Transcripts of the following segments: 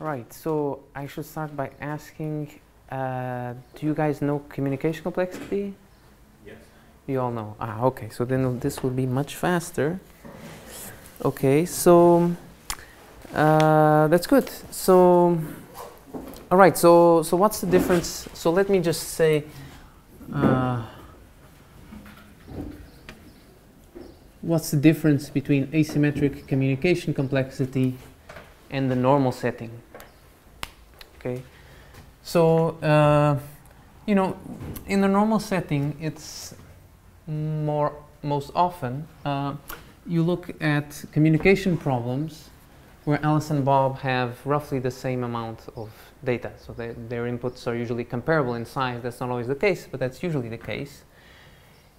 Right, so I should start by asking, do you guys know communication complexity? Yes. You all know. Ah, okay, so then this will be much faster. Okay, so that's good. So, all right, so what's the difference? So let me just say, what's the difference between asymmetric communication complexity and the normal setting? Okay, so you know, in the normal setting, it's most often you look at communication problems where Alice and Bob have roughly the same amount of data, so their inputs are usually comparable in size. That's not always the case, but that's usually the case.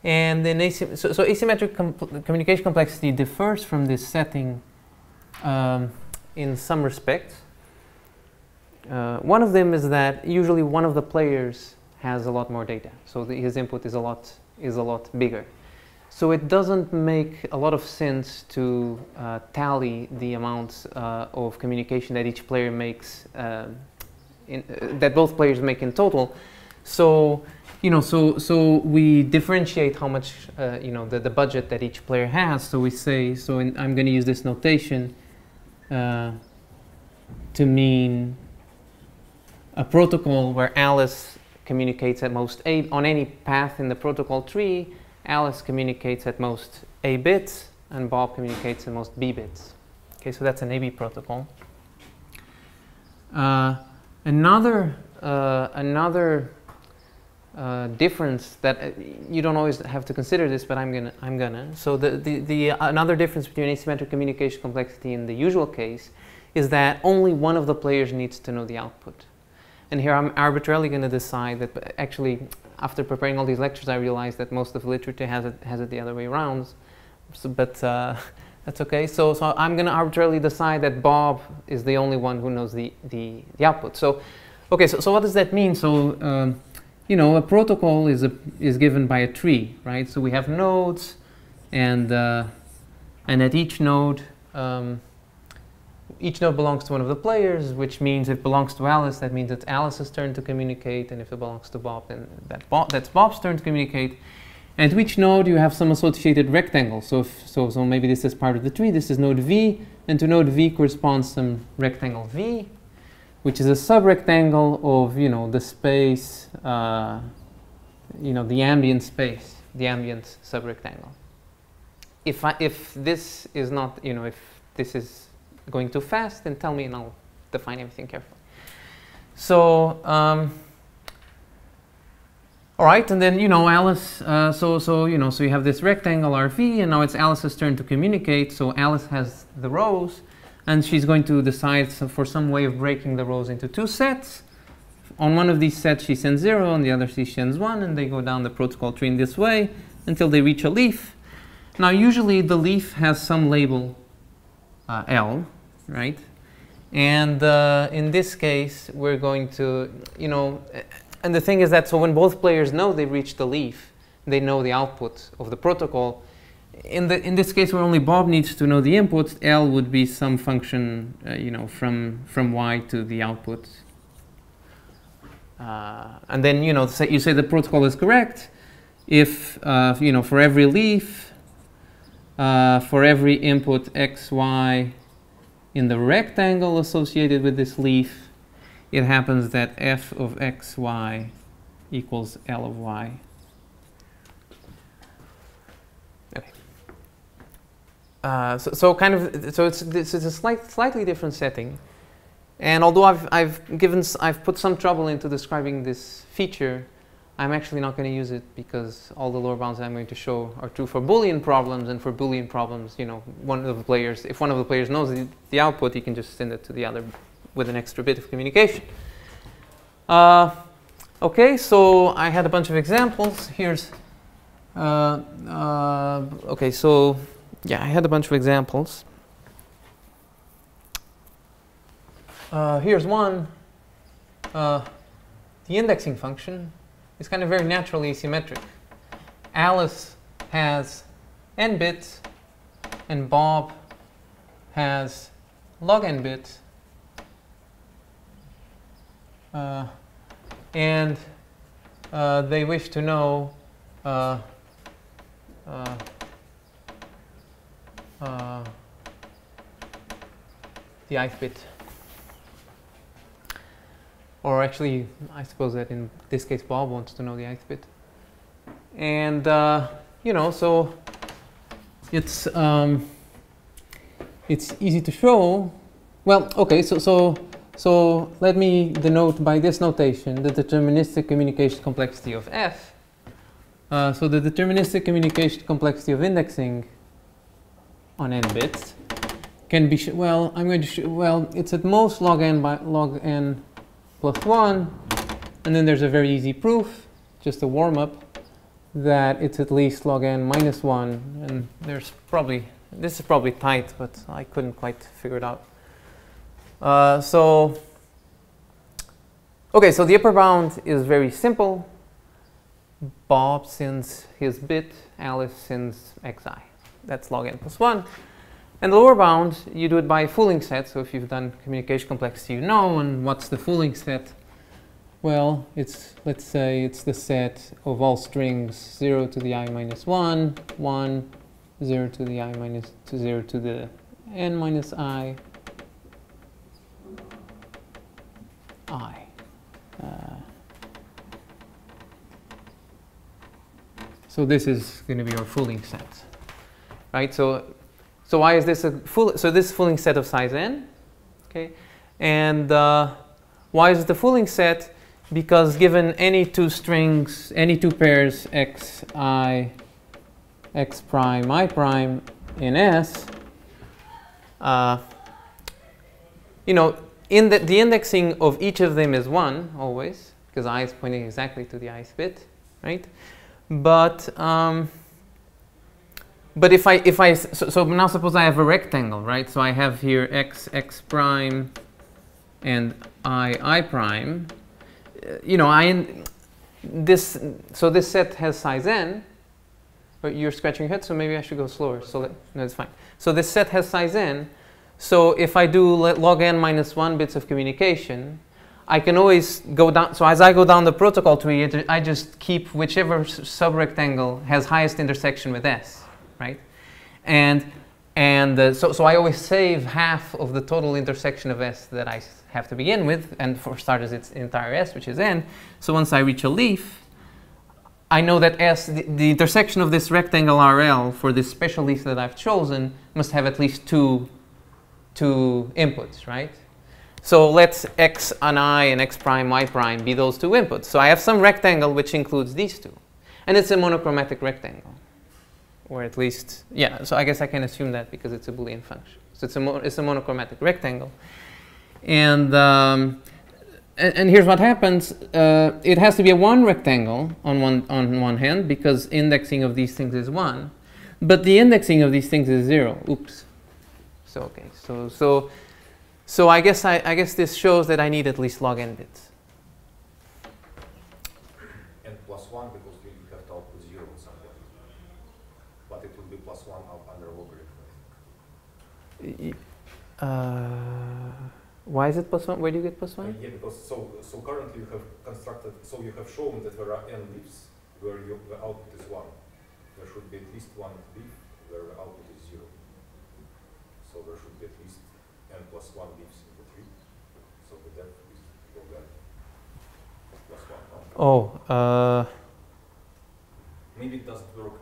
And then so asymmetric communication complexity differs from this setting in some respects. One of them is that usually one of the players has a lot more data, so his input is a lot bigger. So it doesn't make a lot of sense to tally the amount of communication that each player makes, that both players make in total. So, you know, so we differentiate how much, you know, the budget that each player has. So we say, so I'm going to use this notation to mean a protocol where Alice communicates at most on any path in the protocol tree, Alice communicates at most A bits, and Bob communicates at most B bits. Okay, so that's an AB protocol. Another difference that you don't always have to consider this, but I'm gonna. So another difference between asymmetric communication complexity and the usual case is that only one of the players needs to know the output. And here I'm arbitrarily going to decide that, actually, after preparing all these lectures, I realized that most of the literature has it the other way around. So, but that's okay. So I'm going to arbitrarily decide that Bob is the only one who knows the output. So, okay. So what does that mean? So you know, a protocol is given by a tree, right? So we have nodes, and at each node belongs to one of the players, which means if it belongs to Alice, that means it's Alice's turn to communicate, and if it belongs to Bob, then that's Bob's turn to communicate. And to each node, you have some associated rectangle. So so maybe this is part of the tree. This is node V, and to node V corresponds some rectangle V, which is a sub-rectangle of, you know, the space, you know, the ambient space, the ambient sub-rectangle. If this is not, you know, if this is going too fast, then tell me and I'll define everything carefully. So, all right, and then, you know, Alice, you know, so you have this rectangle RV, and now it's Alice's turn to communicate, so Alice has the rows, and she's going to decide for some way of breaking the rows into two sets. On one of these sets, she sends 0, on the other, she sends 1, and they go down the protocol tree in this way until they reach a leaf. Now, usually the leaf has some label L, right? And in this case, we're going to, you know, and the thing is that so when both players know they've reached the leaf, they know the output of the protocol. In this case, where only Bob needs to know the inputs, L would be some function, you know, from Y to the output. And then, you know, you say the protocol is correct if, you know, for every leaf, for every input X, Y in the rectangle associated with this leaf, it happens that F of X, Y equals L of Y. It's a slightly different setting, and although I've put some trouble into describing this feature, I'm actually not going to use it because all the lower bounds that I'm going to show are true for Boolean problems, and for Boolean problems, you know, if one of the players knows the output, he can just send it to the other with an extra bit of communication. Okay, so I had a bunch of examples. Here's okay, so. Yeah, I had a bunch of examples. Here's one. The indexing function is kind of very naturally asymmetric. Alice has n bits, and Bob has log n bits. and they wish to know the ith bit. Or actually, I suppose that in this case, Bob wants to know the ith bit. And, you know, so it's easy to show. Well, OK, so let me denote by this notation the deterministic communication complexity of F. So the deterministic communication complexity of indexing on n bits can be, it's at most log n by log n plus 1. And then there's a very easy proof, just a warm up, that it's at least log n minus 1. And there's probably, this is probably tight, but I couldn't quite figure it out. OK, so the upper bound is very simple. Bob sends his bit, Alice sends xi. That's log n plus 1. And the lower bound, you do it by a fooling set. So if you've done communication complexity, you know. And what's the fooling set? Well, it's, let's say it's the set of all strings 0 to the I minus 1, 1, 0 to the I minus 2, 0 to the n minus I. So this is going to be your fooling set, right? So why is this a fooling? So this is fooling set of size n, okay? And why is it a fooling set? Because given any two strings, any two pairs x prime, I prime in S, you know, in the indexing of each of them is 1 always, because I is pointing exactly to the ith bit, right? But so now suppose I have a rectangle, right? So I have here x prime, and I prime. You know, so this set has size n. But you're scratching your head, so maybe I should go slower. So no, it's fine. So this set has size n. So if I do log n minus 1 bits of communication, I can always go down. So as I go down the protocol tree, I just keep whichever subrectangle has highest intersection with S, right? So I always save half of the total intersection of S that I have to begin with. And for starters, it's entire S, which is n. So once I reach a leaf, I know that S, the intersection of this rectangle RL for this special leaf that I've chosen, must have at least two inputs, right? So let's x and I and x prime, y prime be those two inputs. So I have some rectangle which includes these two. And it's a monochromatic rectangle. Or at least, yeah, so I guess I can assume that because it's a Boolean function. So it's a monochromatic rectangle. And here's what happens. It has to be a 1 rectangle on one hand, because indexing of these things is 1. But the indexing of these things is 0. Oops. So OK, so I guess this shows that I need at least log n bits. And plus 1, because you have to output 0 at some point. But it will be plus 1 up under logarithm. Why is it plus 1? Where do you get plus 1? Yeah, because so currently you have constructed, so you have shown that there are n leaves where the output is 1. There should be at least 1 leaf where the output is 0. So there should be at least n plus 1 leaves in the tree. So with that is plus 1. No? Maybe it doesn't work.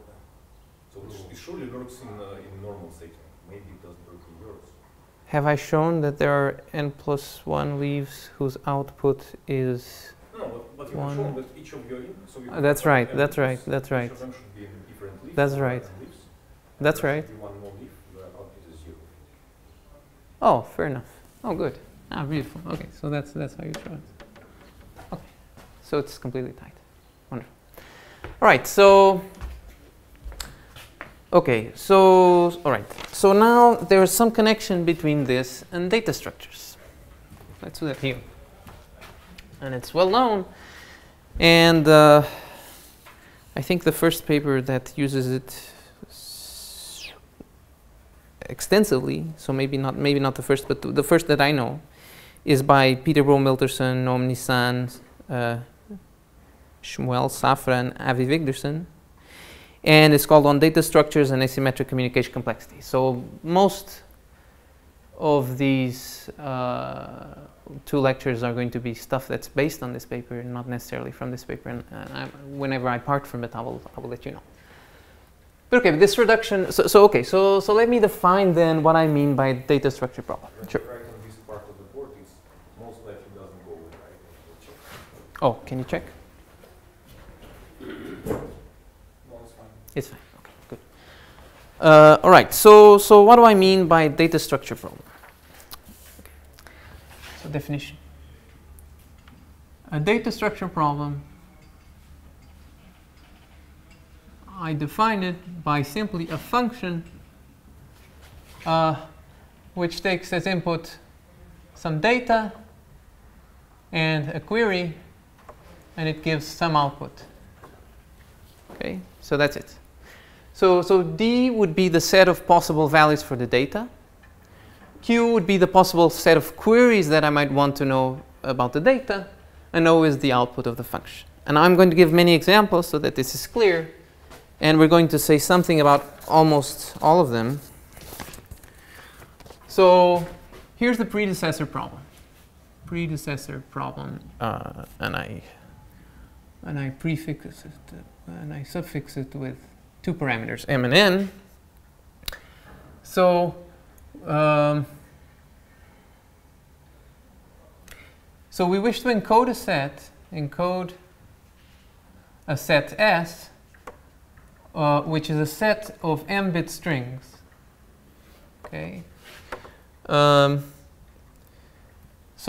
So it surely works in normal setting. Maybe it doesn't work in yours. Have I shown that there are n plus 1 leaves whose output is but you have shown that each of your inputs. So that's right, that's right, that's right. Each of them should be in different leaves. That's right. That's right. Oh, fair enough. Oh, good. Ah, beautiful. OK, so that's how you draw it. OK, so it's completely tight. Wonderful. All right, so OK, so all right. So now there is some connection between this and data structures. Let's do that here. And it's well known. And I think the first paper that uses it extensively, so maybe not the first, but the first that I know, is by Peter Bro Miltersen, Noam Nisan, Shmuel Safra, and Avi Wigderson. And it's called On Data Structures and Asymmetric Communication Complexity. So most of these two lectures are going to be stuff that's based on this paper, not necessarily from this paper. And whenever I part from it, I will let you know. But okay, this reduction. So let me define then what I mean by data structure problem. Sure. Oh, can you check? It's fine. Okay, good. All right. So what do I mean by data structure problem? So definition. A data structure problem. I define it by simply a function which takes as input some data and a query, and it gives some output. Okay, so that's it. So D would be the set of possible values for the data. Q would be the possible set of queries that I might want to know about the data. And O is the output of the function. And I'm going to give many examples so that this is clear. And we're going to say something about almost all of them. So here's the predecessor problem. Predecessor problem. And I prefix it, and I suffix it with two parameters, m and n. So we wish to encode a set S, which is a set of m-bit strings. Okay. So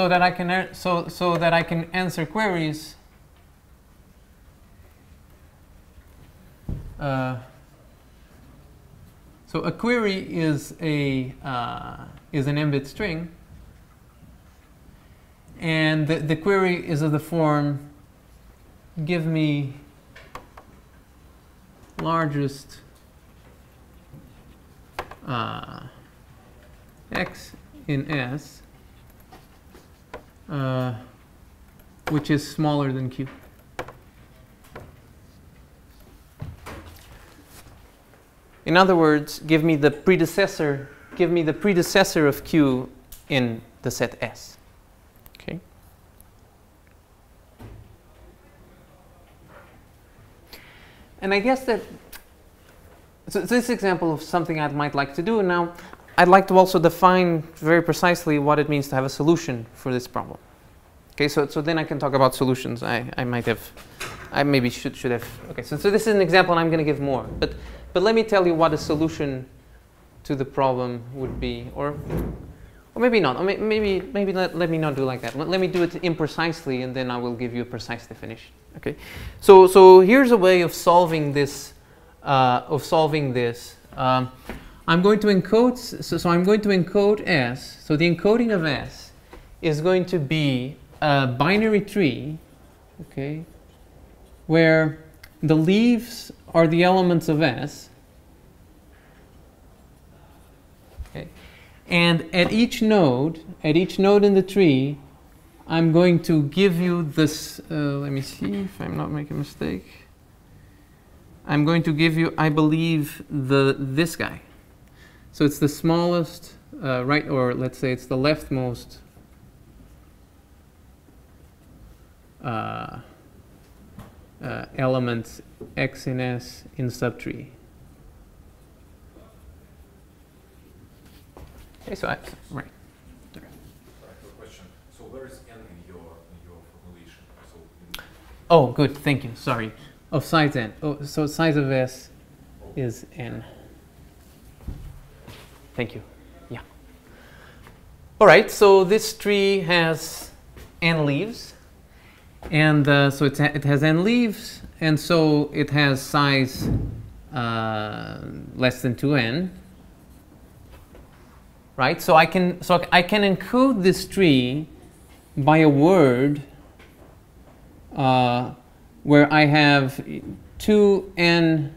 that I can so that I can answer queries so a query is an m-bit string, and the query is of the form: give me largest x in S, which is smaller than Q. In other words, give me the predecessor of Q in the set S. Okay. And I guess that so this example of something I might like to do. Now, I'd like to also define very precisely what it means to have a solution for this problem. Okay, so then I can talk about solutions. I maybe should have. Okay, so this is an example, and I'm going to give more. But let me tell you what a solution to the problem would be, or maybe not. Or maybe let me not do like that. Let me do it imprecisely, and then I will give you a precise definition. Okay. So here's a way of solving this. I'm going to encode. So I'm going to encode S. So the encoding of S is going to be a binary tree. Okay. Where the leaves are the elements of S. Okay. And at each node in the tree, I'm going to give you this. Let me see if I'm not making a mistake. I'm going to give you, I believe, this guy. So it's the smallest, right, or let's say it's the leftmost element X in S in subtree. Okay, so right. There. I have a question. So where is N in your formulation? So in oh, good. Thank you. Sorry. Of size N. Oh, so size of S is N. Thank you. Yeah. All right. So this tree has N leaves. And so it has n leaves, and so it has size less than 2n, right? So I can encode this tree by a word where I have 2n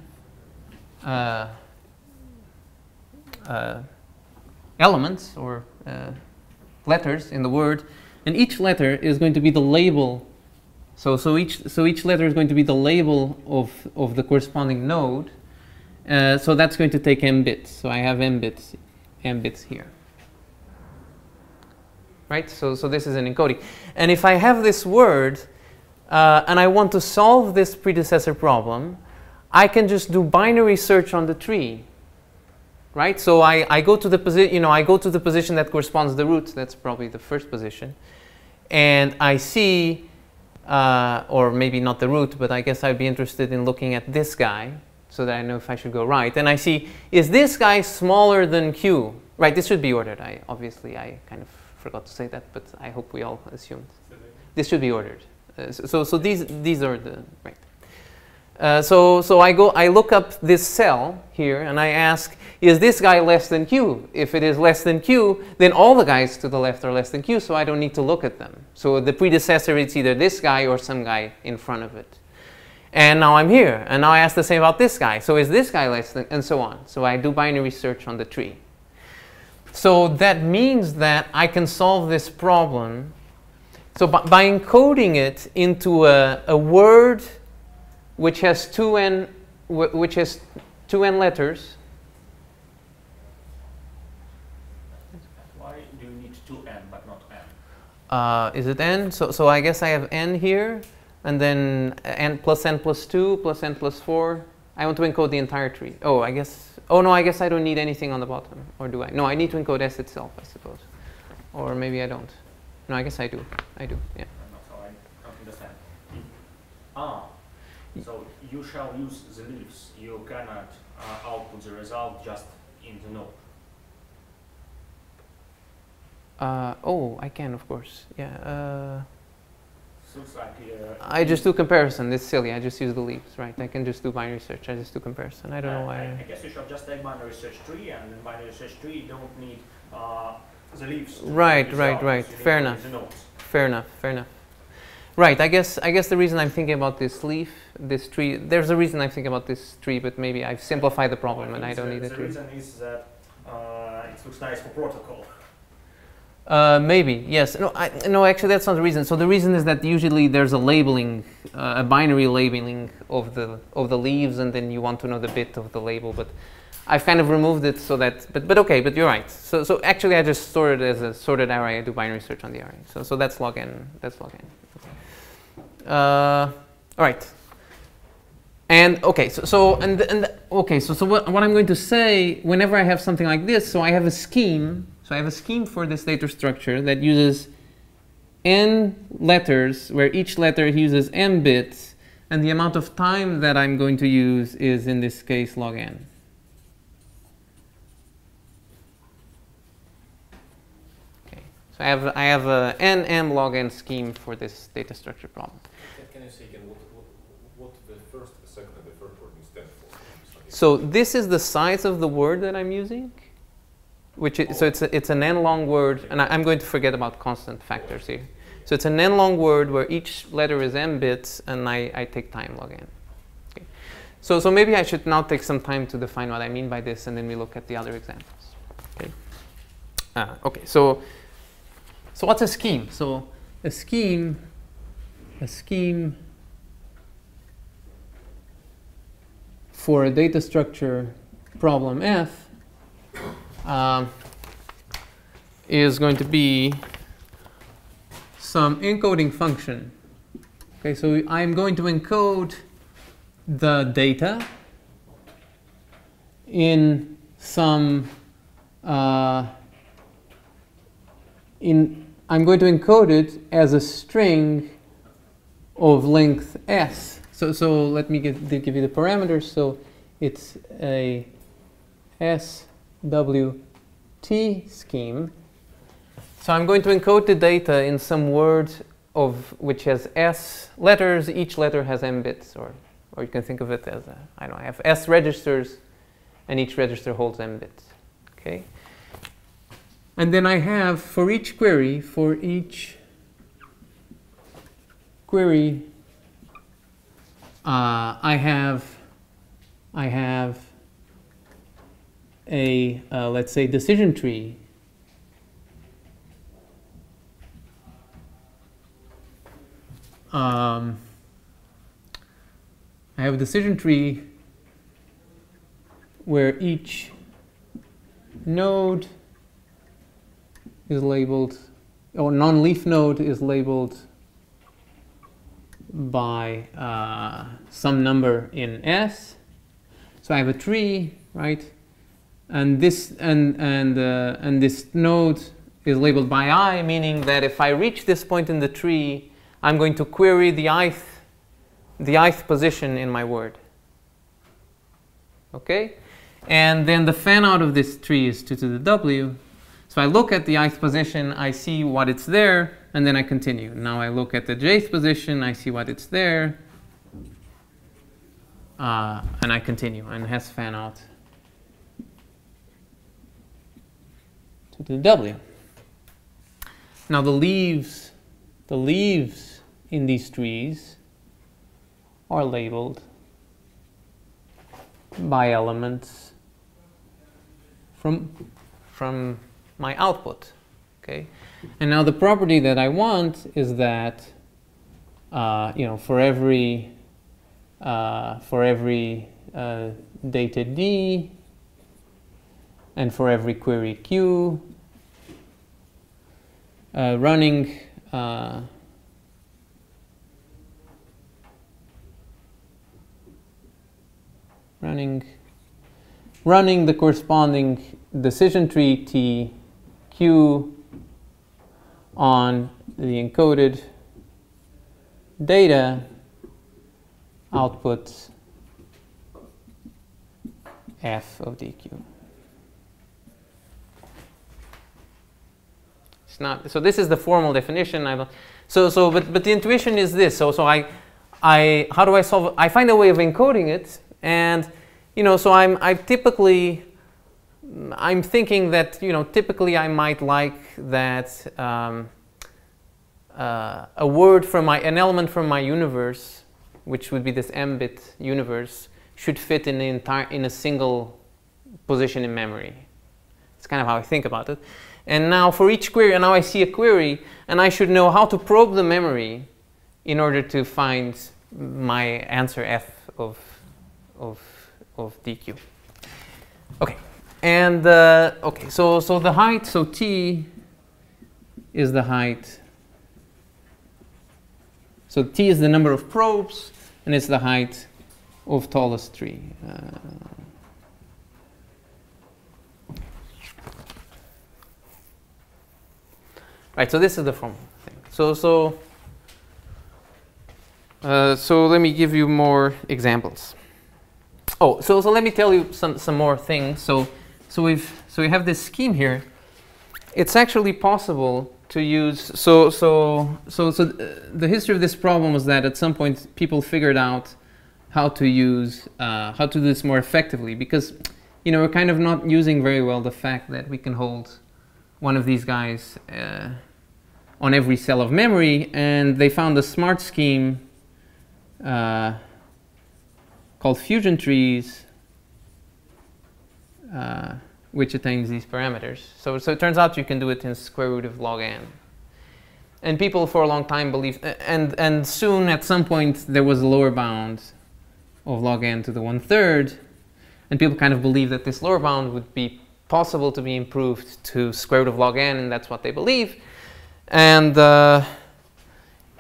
elements or letters in the word, And each letter is going to be the label. So each letter is going to be the label of the corresponding node. So that's going to take m bits. So I have m bits here. Right? So this is an encoding. And if I have this word, and I want to solve this predecessor problem, I can just do binary search on the tree. Right? So I go to the position, I go to the position that corresponds to the root. That's probably the first position. And I see, or maybe not the root, but I guess I'd be interested in looking at this guy so that I know if I should go right. And I see, is this guy smaller than Q? Right, this should be ordered. Obviously, I kind of forgot to say that, but I hope we all assumed. This should be ordered. So these are the, right. So I look up this cell here, and I ask, is this guy less than Q? If it is less than Q, then all the guys to the left are less than Q, so I don't need to look at them. So the predecessor, it's either this guy or some guy in front of it. And now I'm here, and now I ask the same about this guy. So is this guy less than, and so on. So I do binary search on the tree. So that means that I can solve this problem. So by encoding it into a word which has two n letters. Why do you need 2n but not n? Is it n? So I guess I have n here, and then n plus 2 plus n plus 4. I want to encode the entire tree. I guess I don't need anything on the bottom, or do I? No, I need to encode S itself, I suppose. Or maybe I don't. No, I guess I do. Yeah. So I don't understand. So you shall use the leaves. You cannot output the result just in the node. I can, of course. Yeah. Looks like, I just do comparison. It's silly. I just use the leaves, right? I can just do binary search. I just do comparison. I don't know why. I guess you should just take binary search tree, and in binary search tree you don't need the leaves. Right. Fair enough. Fair enough. Right. I guess the reason I'm thinking about this tree. There's a reason I'm thinking about this tree, but maybe I've simplified the problem and I don't need the tree. The reason is that it looks nice for protocol. Maybe, yes. No, actually that's not the reason. So the reason is that usually there's a labeling, a binary labeling of the leaves, and then you want to know the bit of the label, but I've kind of removed it so that, but okay, but you're right. So actually I just store it as a sorted array. I do binary search on the array. So that's log n, all right. And okay, so what I'm going to say whenever I have something like this, so I have a scheme for this data structure that uses n letters, where each letter uses m bits, and the amount of time that I'm going to use is, in this case, log n. Okay, so I have a n-m log n scheme for this data structure problem. Can you say again what the first, the second, and the third wording stand for? So this is the size of the word that I'm using. So it's an n-long word, and I'm going to forget about constant factors here. So it's an n-long word where each letter is m bits, and I take time log n. Okay. So maybe I should now take some time to define what I mean by this, and then we look at the other examples. Okay. So what's a scheme? So a scheme for a data structure problem f. Is going to be some encoding function. Okay, so I'm going to encode the data in some. I'm going to encode it as a string of length s. So let me give you the parameters. So it's a s. WT scheme. So I'm going to encode the data in some word which has S letters. Each letter has M bits, or you can think of it as I have S registers, and each register holds M bits. Okay. And then I have for each query, I have a, let's say, decision tree I have a decision tree where each node is labeled, or non-leaf node is labeled by some number in S. So I have a tree, right? And this and this node is labeled by I, meaning that if I reach this point in the tree, I'm going to query the ith position in my word. Okay? And then the fan out of this tree is 2 to the W. So I look at the ith position, I see what it's there, and then I continue. Now I look at the jth position, I see what it's there, and I continue, and has fan out 2 to the W. Now the leaves in these trees are labeled by elements from my output, okay? And now the property that I want is that you know, for every data D and for every query Q running running the corresponding decision tree T Q on the encoded data outputs F of DQ. It's not, so this is the formal definition. But the intuition is this. So how do I solve? I find a way of encoding it, and you know, so I'm thinking that, you know, typically I might like that a word from an element from my universe, which would be this m-bit universe, should fit in the entire, in a single position in memory. It's kind of how I think about it. And now for each query, and now I see a query, and I should know how to probe the memory in order to find my answer f of dq. Okay. And okay, so the height, so t is the height. So t is the number of probes, and it's the height of tallest tree. Right. So this is the formal thing. So let me give you more examples. Oh, so let me tell you some more things. So we have this scheme here. It's actually possible to use. So the history of this problem was that at some point people figured out how to use how to do this more effectively, because you know, we're kind of not using very well the fact that we can hold one of these guys on every cell of memory, and they found a smart scheme called fusion trees, which attains these parameters. So it turns out you can do it in square root of log n. And people for a long time believed, and soon at some point there was a lower bound of log n to the 1/3, and people kind of believed that this lower bound would be possible to be improved to square root of log n, and that's what they believe.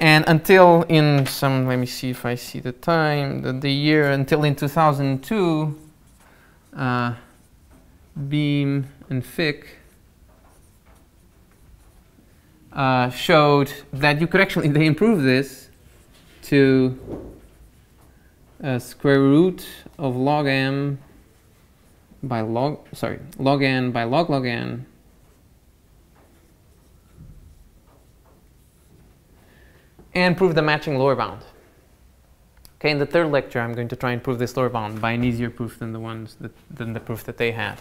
And until in some, let me see if I see the time, the year, until in 2002, Beam and Fick showed that you could actually, they improved this to square root of log m by log, sorry, log n by log n, and prove the matching lower bound. Okay, in the third lecture, I'm going to try and prove this lower bound by an easier proof than the ones that, than the proof that they had.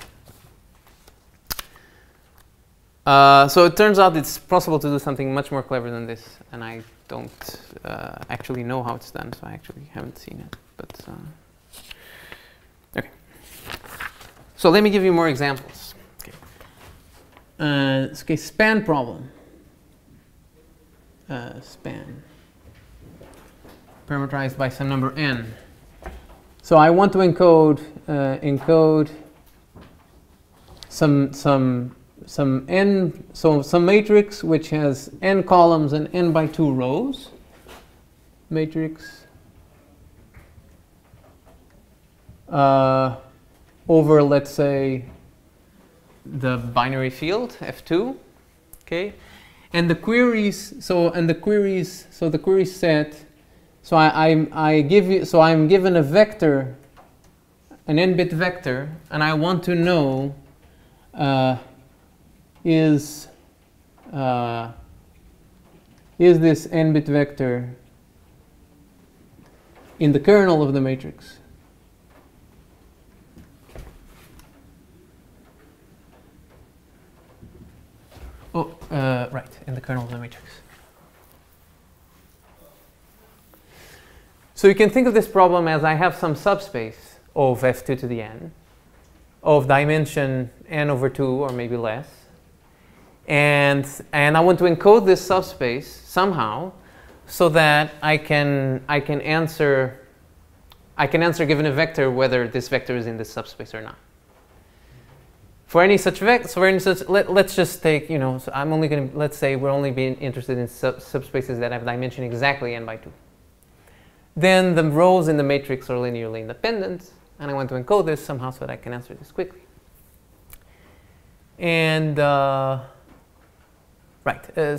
So it turns out it's possible to do something much more clever than this, and I don't actually know how it's done, so I actually haven't seen it. But okay, so let me give you more examples. Okay, span problem. Span. parameterized by some number n. So I want to encode some n, so some matrix which has n columns and n by 2 rows. Matrix over, let's say, the binary field F2, okay, and the queries. So the query set. So I'm given a vector, an n-bit vector, and I want to know is this n-bit vector in the kernel of the matrix? Oh, right, in the kernel of the matrix. So you can think of this problem as I have some subspace of f2 to the n of dimension n over 2 or maybe less, and I want to encode this subspace somehow so that I can answer given a vector whether this vector is in this subspace or not. For any such vector, so for any such, let's just take, you know, so I'm only going to, let's say we're only being interested in subspaces that have dimension exactly n by 2. Then the rows in the matrix are linearly independent, and I want to encode this somehow so that I can answer this quickly. And right,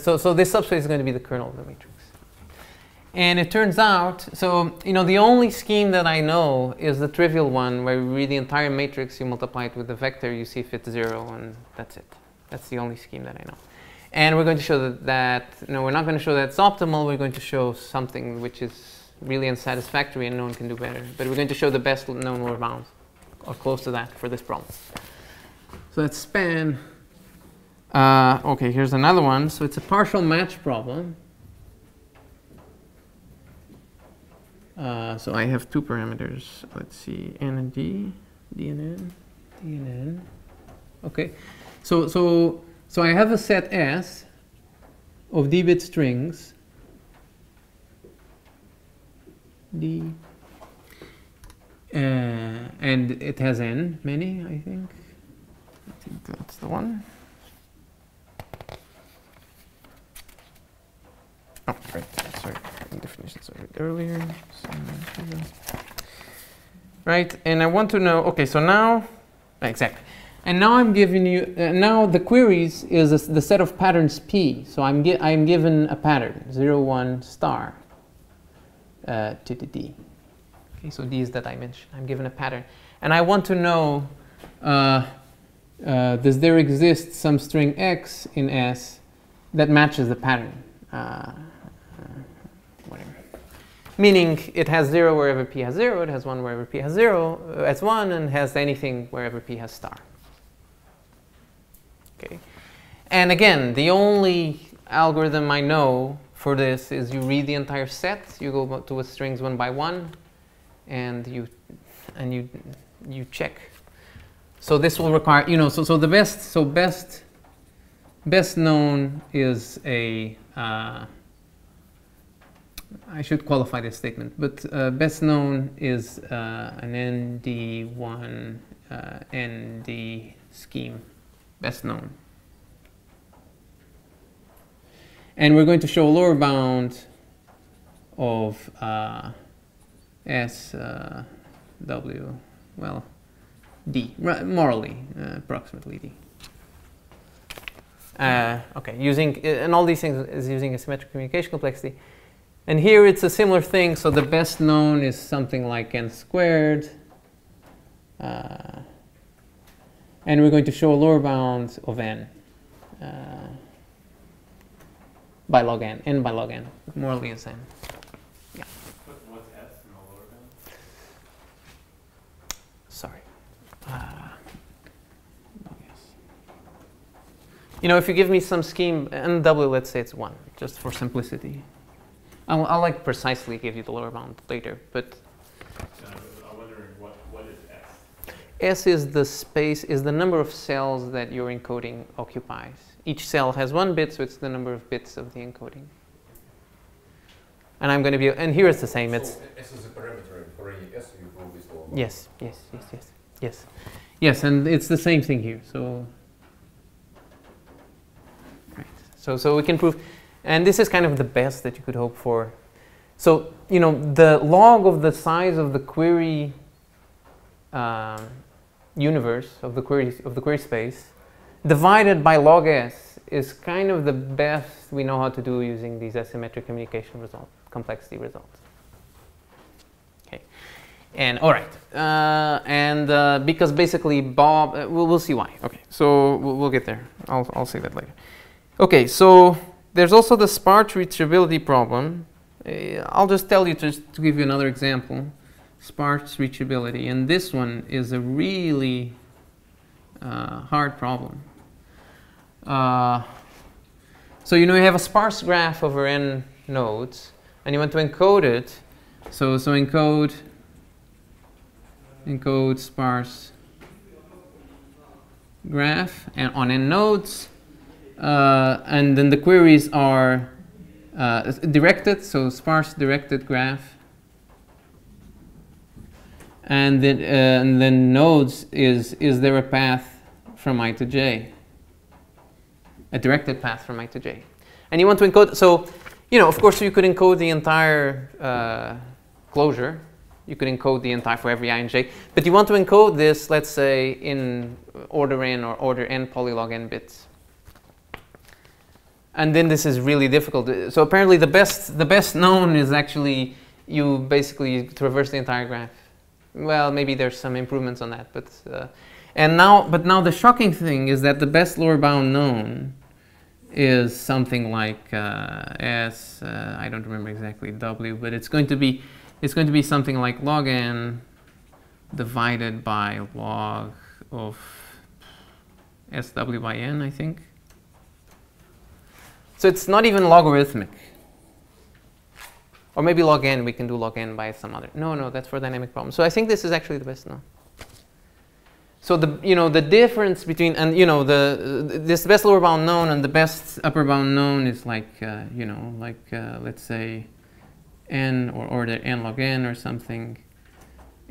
so this subspace is going to be the kernel of the matrix. And it turns out, so you know, the only scheme that I know is the trivial one where you read the entire matrix, you multiply it with the vector, you see if it's 0, and that's it. That's the only scheme that I know. And we're going to show that no, we're not going to show that's optimal. We're going to show something which is really unsatisfactory and no one can do better. But we're going to show the best known lower bounds, or close to that, for this problem. So that's span. OK, here's another one. So it's a partial match problem. So I have two parameters. Let's see, n and d, d and n, d and n. OK, so I have a set S of d-bit strings. D, and it has n many, I think. I think that's the one. Oh, right. Sorry, definitions I read earlier. Right, and I want to know. Okay, so now, exactly. And now I'm giving you. Now the queries is the set of patterns P. So I'm given a pattern 0, 1 star. To the D. Okay, so D is the dimension. I'm given a pattern. And I want to know, does there exist some string X in S that matches the pattern? Whatever. Meaning it has 0 wherever P has 0, it has 1 wherever P has 1, and has anything wherever P has star. Okay. And again, the only algorithm I know for this is you read the entire set, you go to the strings 1 by 1, and you check. So this will require, you know, so the best known is a I should qualify this statement, but best known is an ND1 ND scheme, best known. And we're going to show a lower bound of S, W, well, D, morally, approximately D. OK, using, and all these things is using asymmetric communication complexity. And here it's a similar thing. So the best known is something like n squared. And we're going to show a lower bound of n. By log n, n by log n, morally is n. Yeah. But what's S in the lower bound? Sorry. You know, if you give me some scheme, NW, let's say it's 1, just for simplicity. I'll like precisely give you the lower bound later, but. I'm wondering what is S? S is the space, is the number of cells that your encoding occupies. Each cell has 1 bit, so it's the number of bits of the encoding. and I'm going to be, and here it's the same. So it's S is a parameter, and for any S you prove this law. Yes, yes, yes, yes, yes. Yes, and it's the same thing here. So, right. So we can prove, and this is kind of the best that you could hope for. So, you know, the log of the size of the query universe, of the query space, divided by log S is kind of the best we know how to do using these asymmetric communication complexity results. Okay, and all right, because basically Bob, we'll see why. Okay, so we'll get there. I'll say that later. Okay, so there's also the sparse reachability problem. I'll just tell you to give you another example, sparse reachability, and this one is a really hard problem. So you know you have a sparse graph over n nodes, and you want to encode it. So encode sparse graph and on n nodes, and then the queries are directed. So sparse directed graph, and then nodes is there a path from I to j? A directed path from I to j. And you want to encode, so, you know, of course you could encode the entire closure. You could encode the entire for every I and j. But you want to encode this, let's say, in order n or order n polylog n bits. And then this is really difficult. So apparently the best known is actually you basically traverse the entire graph. Well, maybe there's some improvements on that, but now the shocking thing is that the best lower bound known is something like s. I don't remember exactly w, but it's going to be something like log n divided by log of sw by n, I think. So it's not even logarithmic. Or maybe log n, we can do log n by some other. No, that's for dynamic problems. So I think this is actually the best known. So the difference between, and this best lower bound known and the best upper bound known is like, let's say n or order n log n or something.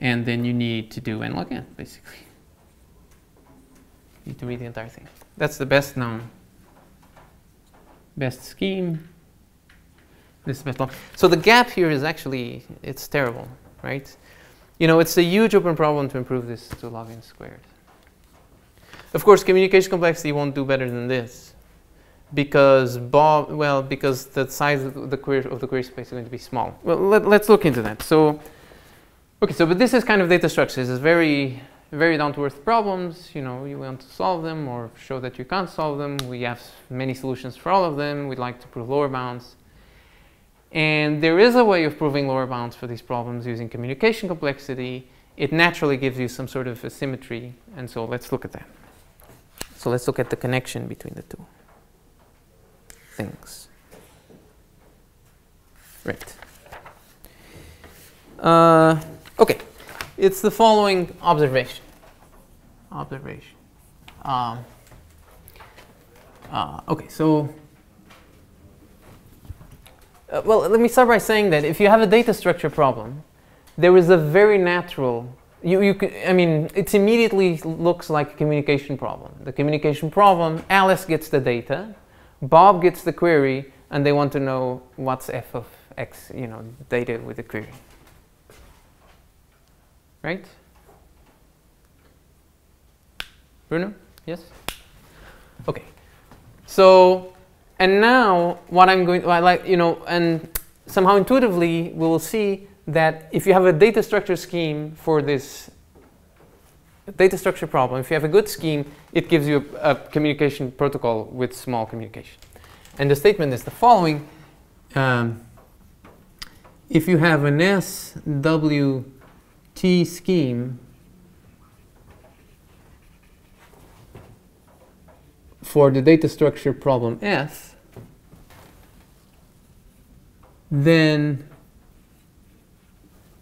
And then you need to do n log n, basically. You need to read the entire thing. That's the best known. Best scheme. This is best log. So the gap here is actually, it's terrible, right? You know, it's a huge open problem to improve this to log n squared. Of course, communication complexity won't do better than this, because Bob, well, because the size of the query space is going to be small. Well, let's look into that. So, okay, so but this is kind of data structures. It's very, very down to earth problems. You know, you want to solve them or show that you can't solve them. We have many solutions for all of them. We'd like to prove lower bounds. And there is a way of proving lower bounds for these problems using communication complexity. It naturally gives you some sort of asymmetry, and so let's look at that. So let's look at the connection between the two things. Right. Okay, it's the following observation. Okay, so. Well, let me start by saying that if you have a data structure problem, there is a very natural, it immediately looks like a communication problem. The communication problem, Alice gets the data, Bob gets the query, and they want to know what's f of x, you know, data with the query. Right? Bruno? Yes? Okay. So, and now, what I'm going to, and somehow intuitively, we will see that if you have a data structure scheme for this data structure problem, if you have a good scheme, it gives you a communication protocol with small communication. And the statement is the following. If you have an SWT scheme for the data structure problem S, then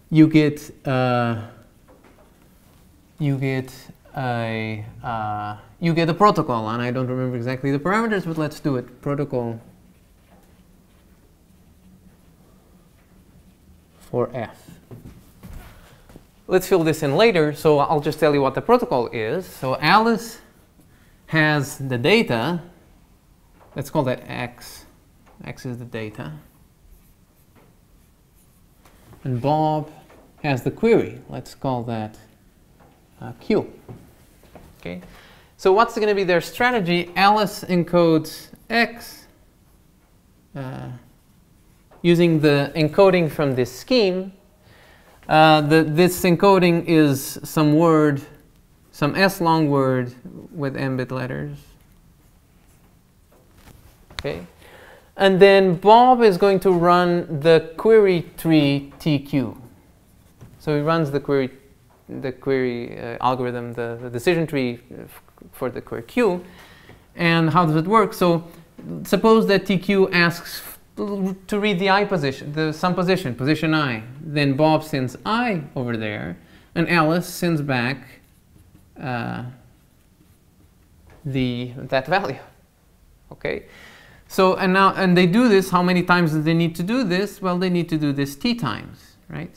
you get a protocol, and I don't remember exactly the parameters, but let's do it. Protocol for F. Let's fill this in later, so I'll just tell you what the protocol is. So Alice has the data. Let's call that X. X is the data. And Bob has the query. Let's call that Q. Okay. So what's going to be their strategy? Alice encodes X using the encoding from this scheme. This encoding is some word, some S-long word with m-bit letters. Okay. And then Bob is going to run the query tree TQ. So he runs the query algorithm, the decision tree for the query Q. And how does it work? So suppose that TQ asks to read the I position, the some position, position I. Then Bob sends I over there, and Alice sends back that value. Okay. So and they do this. How many times do they need to do this? Well, they need to do this t times, right?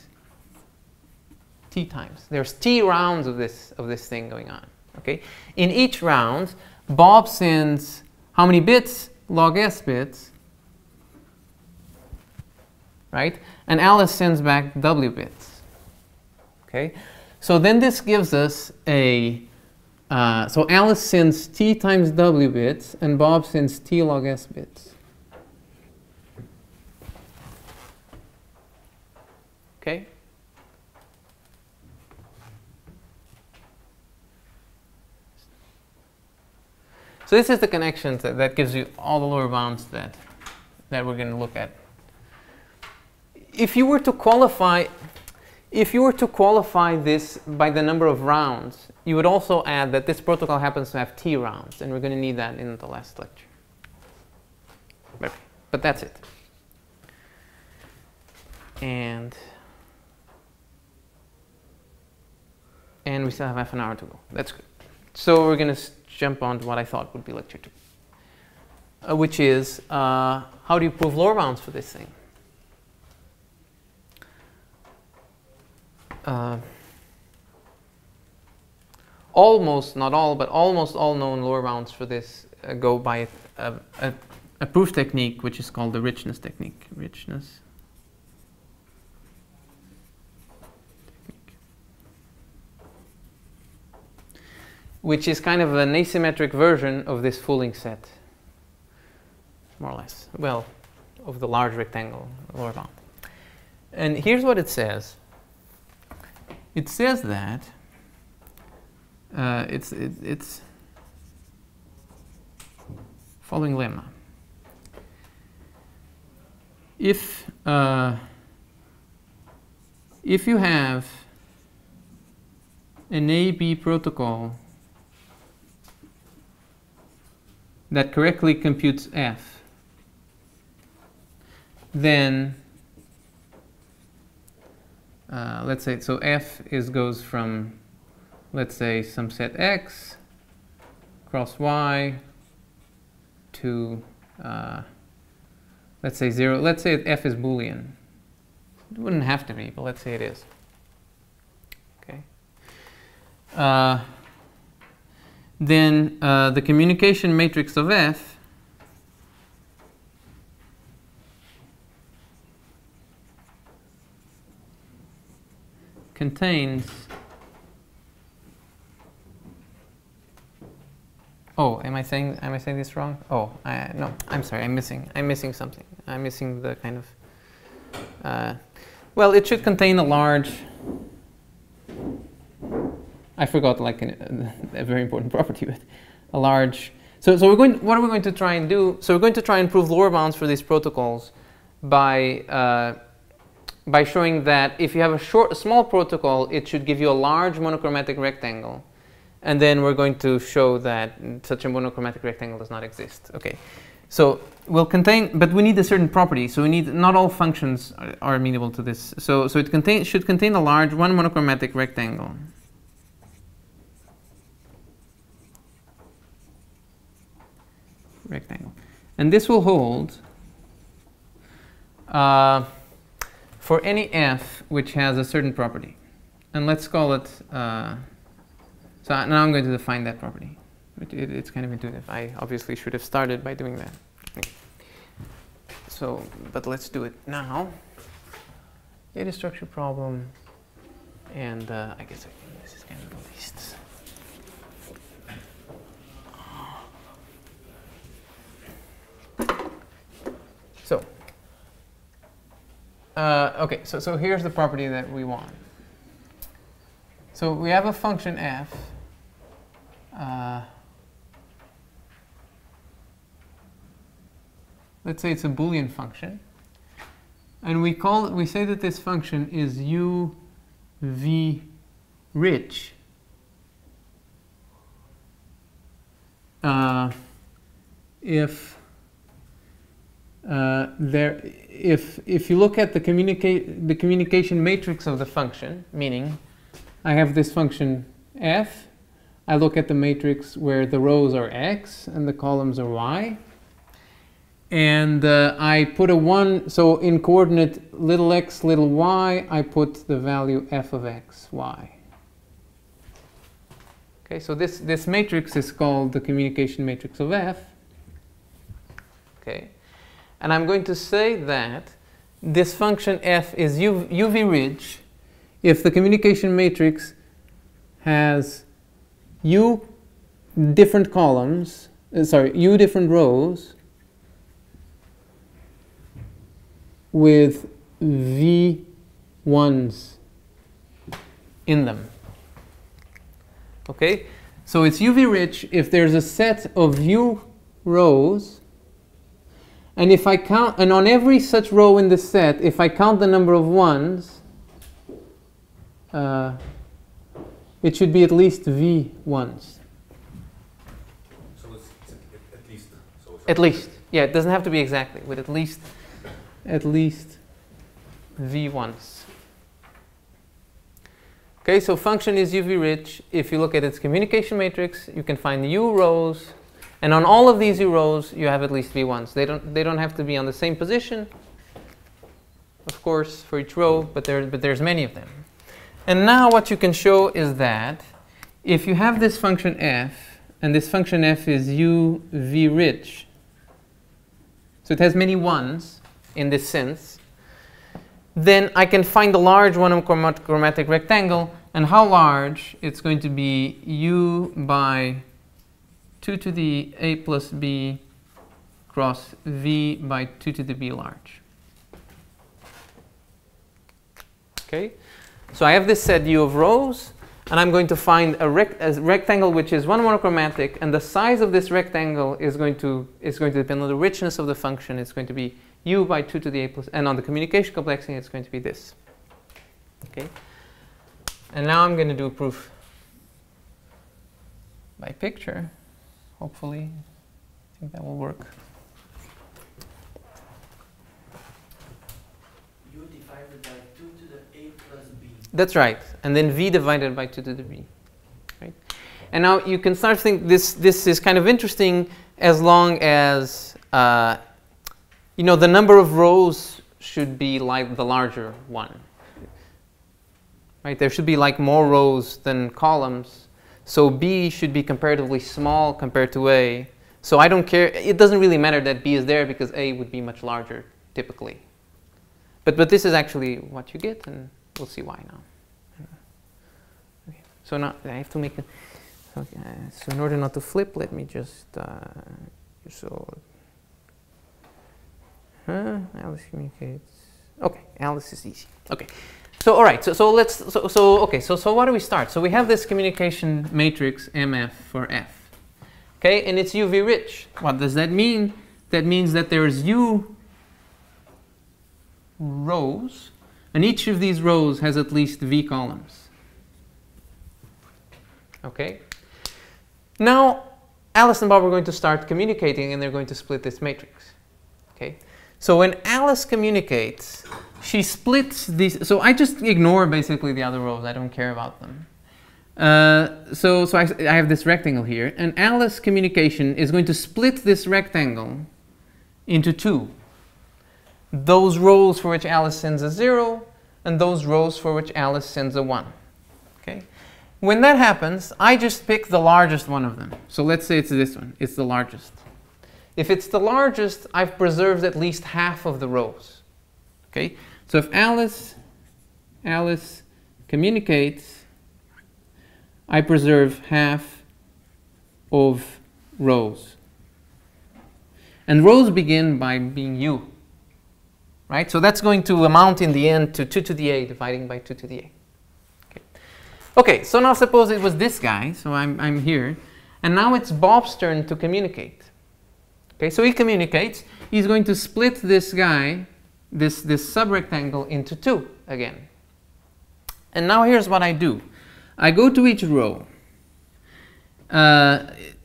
T times. There's t rounds of this thing going on. Okay. In each round, Bob sends how many bits? Log s bits. Right? And Alice sends back W bits. Okay? So then this gives us a... so Alice sends T times W bits, and Bob sends T log S bits. Okay? So this is the connection that gives you all the lower bounds that we're going to look at. If you were to qualify this by the number of rounds, you would also add that this protocol happens to have T rounds, and we're going to need that in the last lecture. But that's it. And we still have half an hour to go. That's good. So we're going to jump on to what I thought would be lecture 2, which is how do you prove lower bounds for this thing? Almost, not all, but almost all known lower bounds for this go by a proof technique which is called the richness technique. Which is kind of an asymmetric version of this Fooling set, more or less. Well, of the large rectangle lower bound. And here's what it says. It says that it's following lemma. If you have an A-B protocol that correctly computes F, then let's say, so F goes from, let's say, some set X cross Y to, let's say, 0. Let's say F is Boolean. It wouldn't have to be, but let's say it is. Okay. Then the communication matrix of F contains am I saying this wrong? No, I'm sorry, I'm missing something. I'm missing the kind of well, it should contain a large, I forgot like a very important property, but a large, so we're going, what are we going to try and do? So we're going to try and prove lower bounds for these protocols by showing that if you have a small protocol, it should give you a large monochromatic rectangle. And then we're going to show that such a monochromatic rectangle does not exist. Okay. So we'll contain, but we need a certain property. So we need, not all functions are amenable to this. So it should contain a large one monochromatic rectangle. And this will hold for any f which has a certain property. And let's call it, so now I'm going to define that property. It's kind of intuitive. I obviously should have started by doing that. So, but let's do it now. Data structure problem, and I guess this is kind of the least. So, okay, so here's the property that we want. So we have a function f. Let's say it's a Boolean function, and we say that this function is UV rich if you look at the communication matrix of the function, meaning I have this function f, I look at the matrix where the rows are x and the columns are y. And I put a 1, so in coordinate little x, little y, I put the value f of x, y. Okay, so this matrix is called the communication matrix of f. Okay, and I'm going to say that this function f is UV rich if the communication matrix has u different columns, u different rows, with v1s in them. Okay? So it's UV rich if there's a set of u rows, and if I count, and on every such row in the set, if I count the number of 1s, it should be at least v1s. So it's at least. So it's at least. Yeah, it doesn't have to be exactly, with at least v1s. Okay, so function is UV rich. If you look at its communication matrix, you can find u rows, and on all of these u rows, you have at least v1s. They don't have to be on the same position, of course, for each row, but there's many of them. And now what you can show is that if you have this function f, and this function f is UV rich, so it has many 1s. In this sense, then I can find a large monochromatic rectangle, and how large? It's going to be u by 2 to the a plus b cross v by 2 to the b large. Okay, so I have this set u of rows, and I'm going to find a rectangle which is one monochromatic, and the size of this rectangle is going to depend on the richness of the function. It's going to be u by 2 to the a plus, and on the communication complexity, it's going to be this. Okay. And now I'm going to do a proof by picture. Hopefully, I think that will work. U divided by 2 to the a plus b. That's right. And then v divided by 2 to the b. Right. And now you can start thinking this is kind of interesting as long as you know, the number of rows should be like the larger one, right? There should be like more rows than columns. So B should be comparatively small compared to A. So I don't care. It doesn't really matter that B is there because A would be much larger typically. But this is actually what you get, and we'll see why now. Okay. So now I have to make it. Okay. So in order not to flip, let me just Alice communicates. Okay, Alice is easy. Okay, so all right. So why do we start? So we have this communication matrix MF for F. Okay, and it's UV rich. What does that mean? That means that there is U rows, and each of these rows has at least V columns. Okay. Now Alice and Bob are going to start communicating, and they're going to split this matrix. Okay. So when Alice communicates, she splits these. So I just ignore basically the other rows. I don't care about them. So I have this rectangle here. And Alice's communication is going to split this rectangle into two. those rows for which Alice sends a 0 and those rows for which Alice sends a 1. Okay? When that happens, I just pick the largest one of them. So let's say it's this one. It's the largest. If it's the largest, I've preserved at least half of the rows. Okay? So if Alice communicates, I preserve half of rows. And rows begin by being u. Right? So that's going to amount in the end to 2 to the a dividing by 2 to the a. Okay, okay, so now suppose it was this guy. So I'm here. And now it's Bob's turn to communicate. Okay, so he communicates. He's going to split this guy, this subrectangle, into 2 again. And now here's what I do. I go to each row.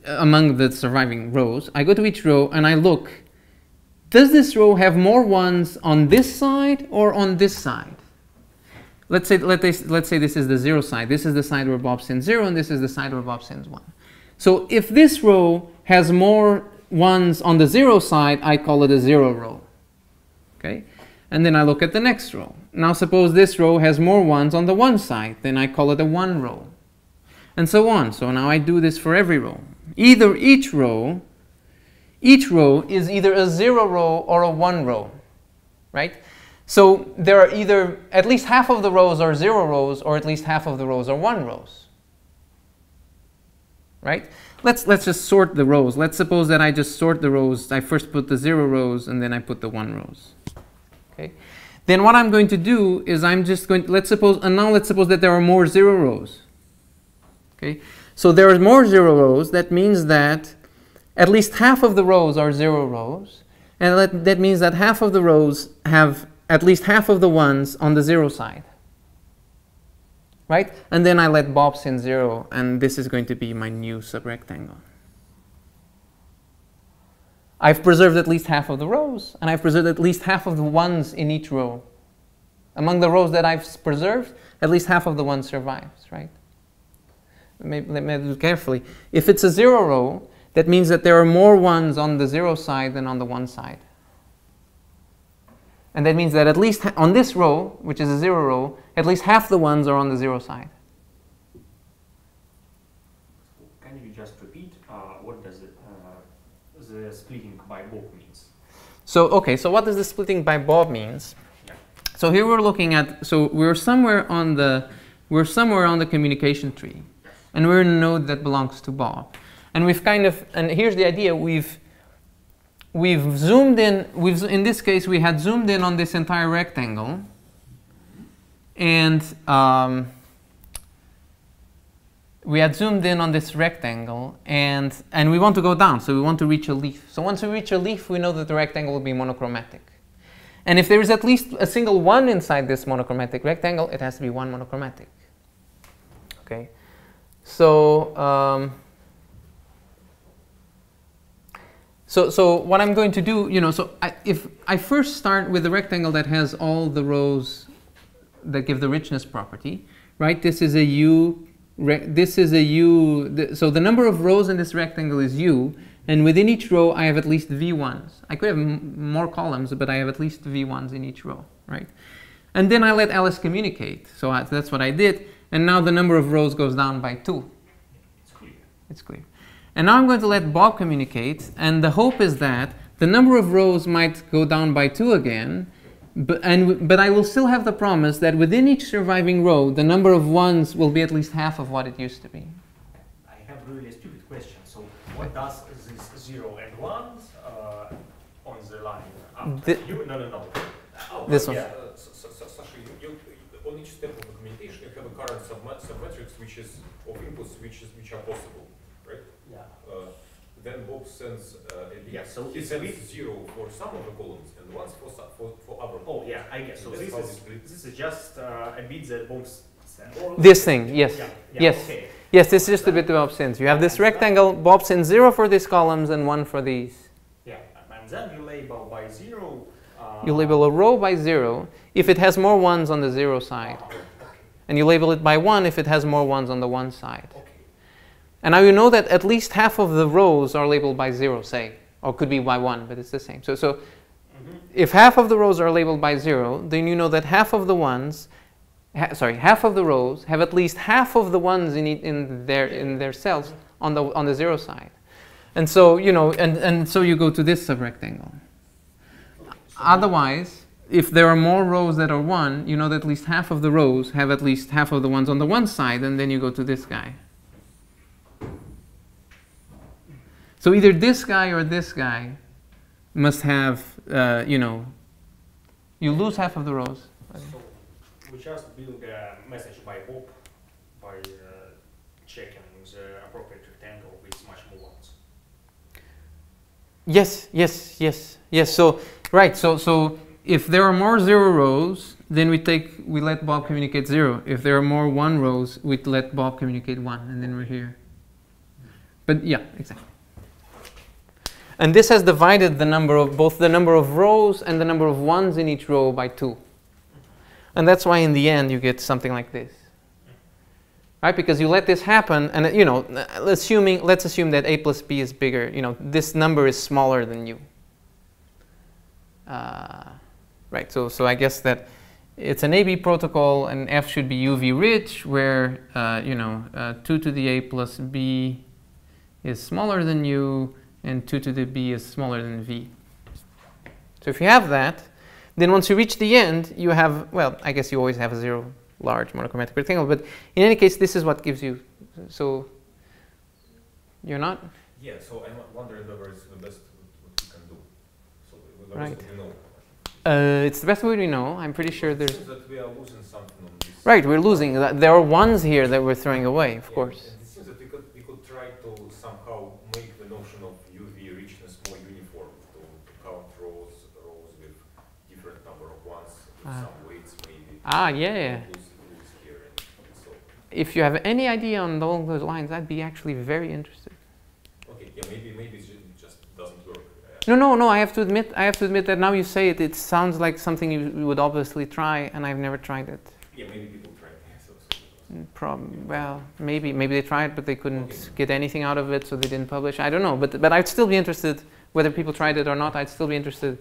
Among the surviving rows, I go to each row and I look. Does this row have more ones on this side or on this side? Let's say this is the 0 side. This is the side where Bob sends 0, and this is the side where Bob sends 1. So if this row has more ones on the 0 side, I call it a 0 row. Okay? And then I look at the next row. Now suppose this row has more ones on the 1 side, then I call it a 1 row. And so on. So now I do this for every row. Each row is either a 0 row or a 1 row, right? So there are either at least half of the rows are 0 rows, or at least half of the rows are 1 rows, right? Let's just sort the rows. Let's suppose that I just sort the rows. I first put the 0 rows and then I put the 1 rows. Okay. Then what I'm going to do is I'm just going to, let's suppose that there are more 0 rows. Okay. So there are more 0 rows. That means that at least half of the rows are 0 rows. And that means that half of the rows have at least half of the ones on the 0 side. Right? And then I let Bob send 0. And this is going to be my new subrectangle. I've preserved at least half of the rows. And I've preserved at least half of the ones in each row. Among the rows that I've preserved, at least half of the ones survives. Right? Maybe let me do carefully. If it's a 0 row, that means that there are more ones on the 0 side than on the 1 side. And that means that at least on this row, which is a 0 row, at least half the ones are on the 0 side. Can you just repeat what does the splitting by Bob means? So, okay, so what does the splitting by Bob means? Yeah. So here we're looking at, so we're somewhere on the communication tree. And we're in a node that belongs to Bob. And we've kind of, and here's the idea, we've zoomed in, in this case, we had zoomed in on this entire rectangle. And we had zoomed in on this rectangle, and we want to go down, so we want to reach a leaf. So once we reach a leaf, we know that the rectangle will be monochromatic. And if there is at least a single one inside this monochromatic rectangle, it has to be 1 monochromatic. Okay. So, so what I'm going to do, you know, so if I first start with a rectangle that has all the rows that give the richness property, right? This is a u. So the number of rows in this rectangle is u, and within each row I have at least v1s. I could have more columns, but I have at least v1s in each row, right? And then I let Alice communicate. So that's what I did. And now the number of rows goes down by 2. It's clear. It's clear. And now I'm going to let Bob communicate. And the hope is that the number of rows might go down by 2 again. But I will still have the promise that within each surviving row, the number of ones will be at least half of what it used to be. I have really a stupid question. So what does this 0 and 1 on the line? This one. Yeah. On each step of the communication, you have a current submatrix which is of inputs which are possible, right? Yeah. Then Bob sends so he sends 0 for some of the columns and 1 for other. Oh yeah, I guess. So this is just a bit that Bob sends. This thing, yes, yeah. Yeah. Yes, okay. Yes. This is just a bit Bob sends. You have this rectangle. Bob sends 0 for these columns and 1 for these. Yeah, and then you label by 0. You label a row by 0 if it has more ones on the 0 side. Okay. And you label it by 1 if it has more ones on the 1 side. Okay. And now you know that at least half of the rows are labeled by 0, say, or could be by 1, but it's the same. So If half of the rows are labeled by 0, then you know that half of the rows have at least half of the ones in their cells on the zero side. And so, you know, and so you go to this subrectangle. Otherwise, if there are more rows that are 1, you know that at least half of the rows have at least half of the ones on the one side, and then you go to this guy. So either this guy or this guy must have, you know, you lose half of the rows. So we just build a message by hope by checking the appropriate rectangle with much more ones. Yes. So right. So if there are more 0 rows, then we let Bob communicate 0. If there are more 1 rows, we let Bob communicate 1, and then we're here. But yeah, exactly. And this has divided the number of both the number of rows and the number of ones in each row by 2. And that's why in the end you get something like this. Right? Because you let this happen, and you know, let's assume that A plus B is bigger, you know, this number is smaller than you. Right, so I guess that it's an AB protocol, and F should be UV rich, where, you know, 2 to the A plus B is smaller than you, and 2 to the B is smaller than V. So if you have that, then once you reach the end, you have, well, I guess you always have a 0 large monochromatic rectangle, but in any case, this is what gives you, so you're not? Yeah, so I'm wondering whether it's the best what you can do. So right. We know. It's the best way we know. I'm pretty sure there's... That we are losing something on this. Right, we're losing. There are ones here that we're throwing away, of course. And it seems that we could try to somehow make the notion of UV richness more uniform to count rows with different number of ones, with some weights maybe. Yeah. Lose here and so. If you have any idea along those lines, I'd be actually very interested. Okay, yeah, maybe it just doesn't work. No, I have to admit that now you say it, it sounds like something you would obviously try, and I've never tried it. Yeah, maybe people try it. Well, maybe they tried, but they couldn't get anything out of it, so they didn't publish. I don't know, but I'd still be interested, whether people tried it or not, I'd still be interested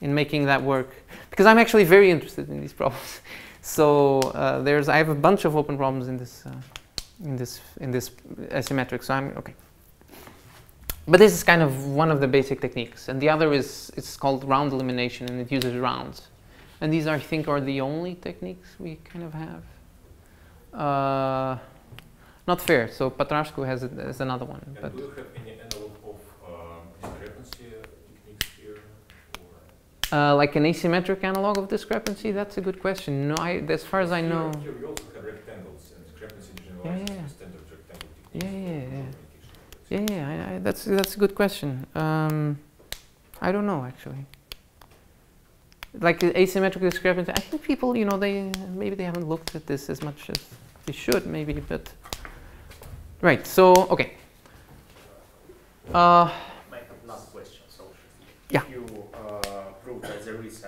in making that work. Because I'm actually very interested in these problems. So I have a bunch of open problems in this asymmetric, so I'm, okay. But this is kind of one of the basic techniques, and the other is, it's called round elimination, and it uses rounds. And these, I think, are the only techniques we kind of have. Not fair, so Pătrașcu has another one. And but do you have any analog of discrepancy techniques here? Or? Like an asymmetric analog of discrepancy? That's a good question. No, as far as I know... Here we also have rectangles and discrepancy generalized to standard rectangle techniques. Yeah, that's a good question. I don't know, actually. Like asymmetric discrepancy, I think people, you know, maybe they haven't looked at this as much as they should, maybe, but... Right, so, okay. I have another question. So, if you prove that there is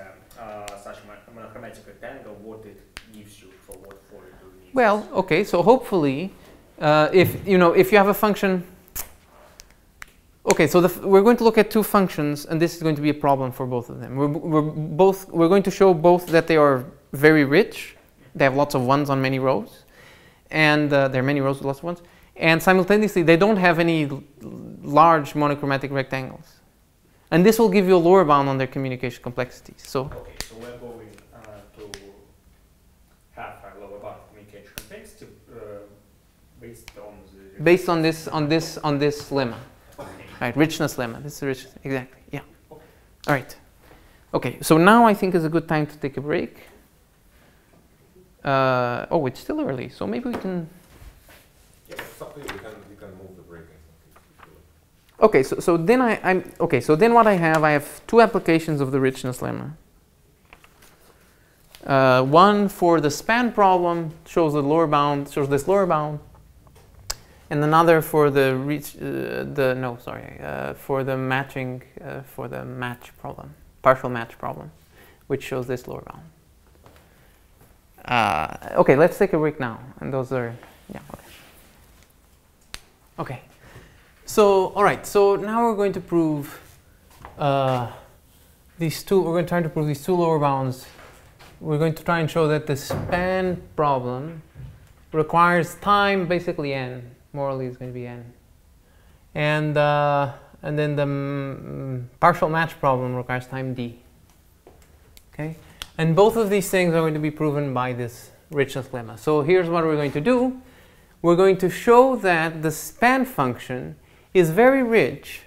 such monochromatic rectangle, what it gives you for what for it do you? Well, okay, so hopefully, if you have a function... Okay, so we're going to look at two functions, and this is going to be a problem for both of them. We're going to show both that they are very rich, they have lots of ones on many rows, and there are many rows with lots of ones, and simultaneously they don't have any large monochromatic rectangles. And this will give you a lower bound on their communication complexity. So, okay, so we're going to have a lower bound communication complexity based on the... Based on this lemma. Right, richness lemma. This is richness, exactly. Yeah. All right. Okay. So now I think is a good time to take a break. Oh, it's still early, so maybe we can. Yes, something we can move the break. Okay. So then what I have two applications of the richness lemma. One for the span problem shows this lower bound. And another for the match problem, which shows this lower bound. Okay, let's take a break now. And those are, yeah, okay. So, all right, so now we're going to prove these two, we're going to try to prove these two lower bounds. We're going to try and show that the span problem requires time, basically n, morally is going to be n. And then the partial match problem requires time d. Okay? And both of these things are going to be proven by this richness lemma. So here's what we're going to do. We're going to show that the span function is very rich,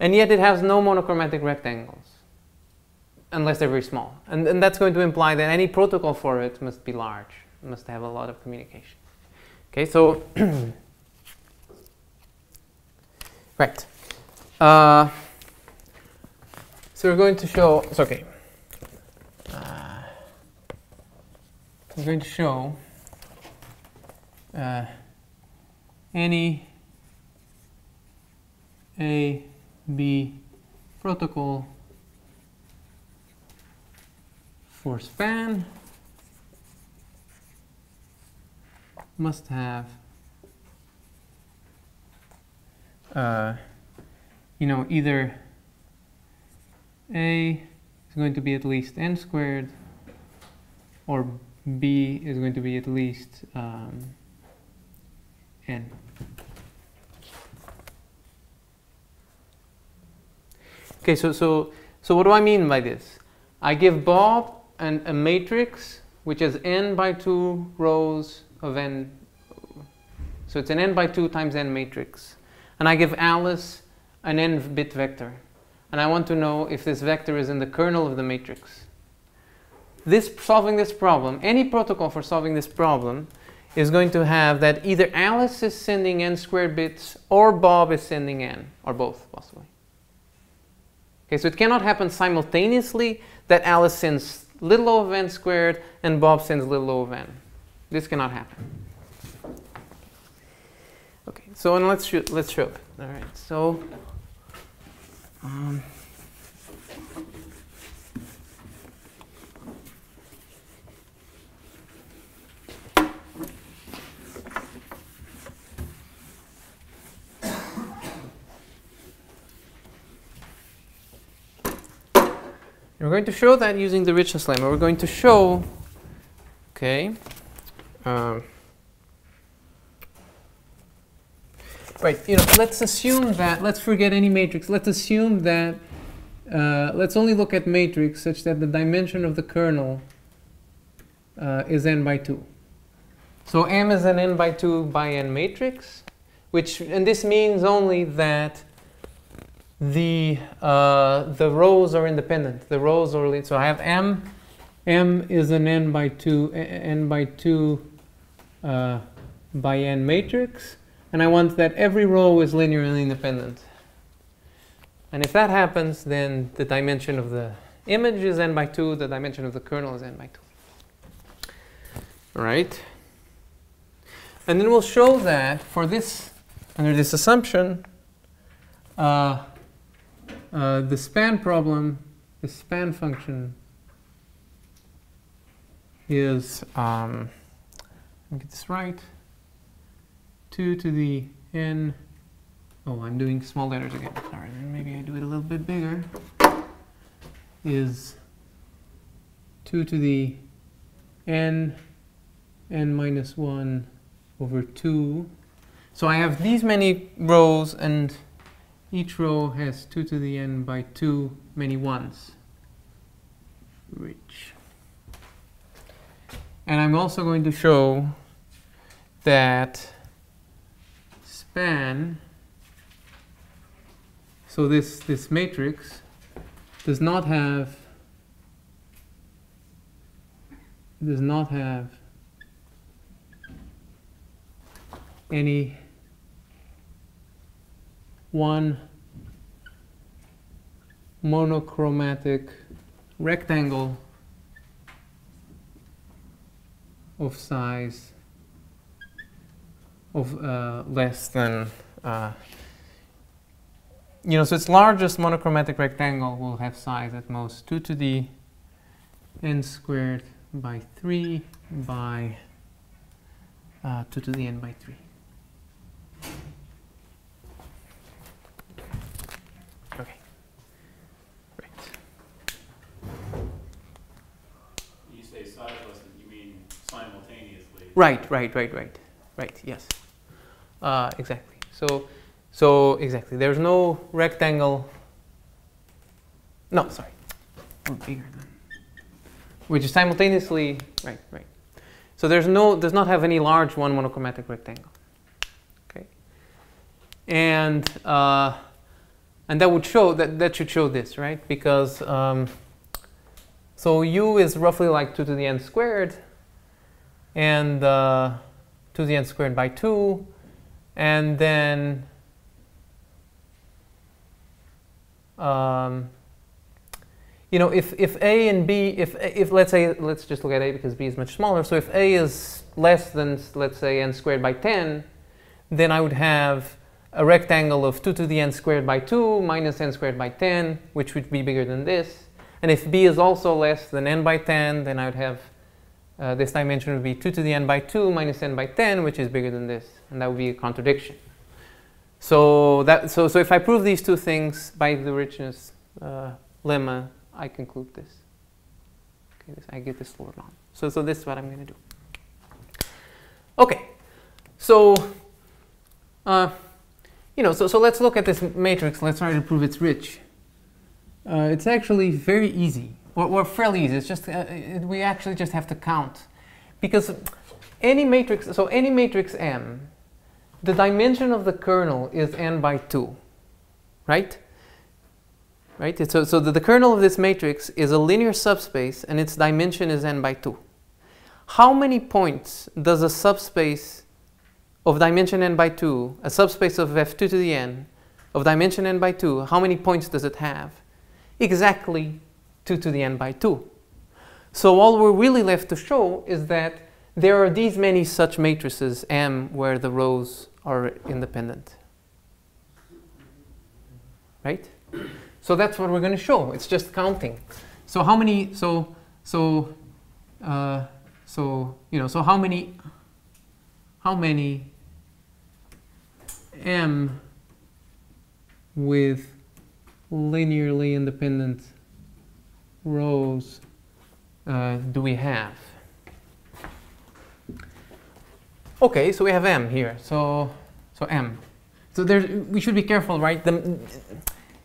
and yet it has no monochromatic rectangles, unless they're very small. And that's going to imply that any protocol for it must be large, must have a lot of communication. Okay, so right. So we're going to show. It's okay. We're going to show any A-B protocol for span must have, you know, either A is going to be at least n squared, or B is going to be at least n. Okay, so what do I mean by this? I give Bob a matrix which is n by 2 rows of n. So it's an n by 2 times n matrix. And I give Alice an n-bit vector. And I want to know if this vector is in the kernel of the matrix. Solving this problem, any protocol for solving this problem is going to have that either Alice is sending n squared bits or Bob is sending n, or both possibly. Okay, so it cannot happen simultaneously that Alice sends little o of n squared and Bob sends little o of n. This cannot happen. Okay, so and let's show it. All right, so. We're going to show that using the richness lemma. We're going to show, okay, right, you know, let's assume that, let's forget any matrix. Let's assume that, let's only look at matrix such that the dimension of the kernel is n by 2. So M is an n by 2 by n matrix, which, and this means only that the rows are independent. The rows are related. So I have M. M is an n by 2 by n matrix, and I want that every row is linearly independent. And if that happens, then the dimension of the image is n by 2. The dimension of the kernel is n by 2. All right. And then we'll show that for this, under this assumption, the span problem, the span function is, let me get this right, 2 to the n, oh, I'm doing small letters again, sorry, maybe I do it a little bit bigger, is 2 to the n minus 1 over 2. So I have these many rows, and each row has 2 to the n by 2 many ones. Rich. And I'm also going to show that span, so this matrix does not have any one monochromatic rectangle of size of less than, you know, so its largest monochromatic rectangle will have size at most 2 to the n squared by 3 by 2 to the n by 3. Right, yes. Exactly. So exactly, there's no rectangle. No, sorry. Bigger than. Which is simultaneously, right. So there's no, does not have any large one monochromatic rectangle. Okay. And that would show, that should show this, right? Because, so u is roughly like 2 to the n squared, and 2 to the n squared by 2, and then you know, if A and B, if let's say, let's just look at A because B is much smaller. So if A is less than, let's say, n squared by 10, then I would have a rectangle of 2 to the n squared by 2 minus n squared by 10, which would be bigger than this. And if B is also less than n by 10, then I would have this dimension would be 2 to the n by 2 minus n by 10, which is bigger than this. And that would be a contradiction. So that, so if I prove these two things by the richness lemma, I conclude this. Okay, I get this lower bound. So this is what I'm going to do. Okay, so you know, so let's look at this matrix. Let's try to prove it's rich. It's actually very easy, or fairly easy. It's just we actually just have to count, because any matrix. So any matrix M, the dimension of the kernel is n by 2, right? Right? So the kernel of this matrix is a linear subspace, and its dimension is n by 2. How many points does a subspace of dimension n by 2, a subspace of f2 to the n, of dimension n by 2, how many points does it have? Exactly 2 to the n by 2. So all we're really left to show is that there are these many such matrices M where the rows are independent. Right? So that's what we're going to show. It's just counting. So how many? So you know. So how many? How many M with linearly independent rows do we have? Okay, so we have M here. So M. So there's, we should be careful, right?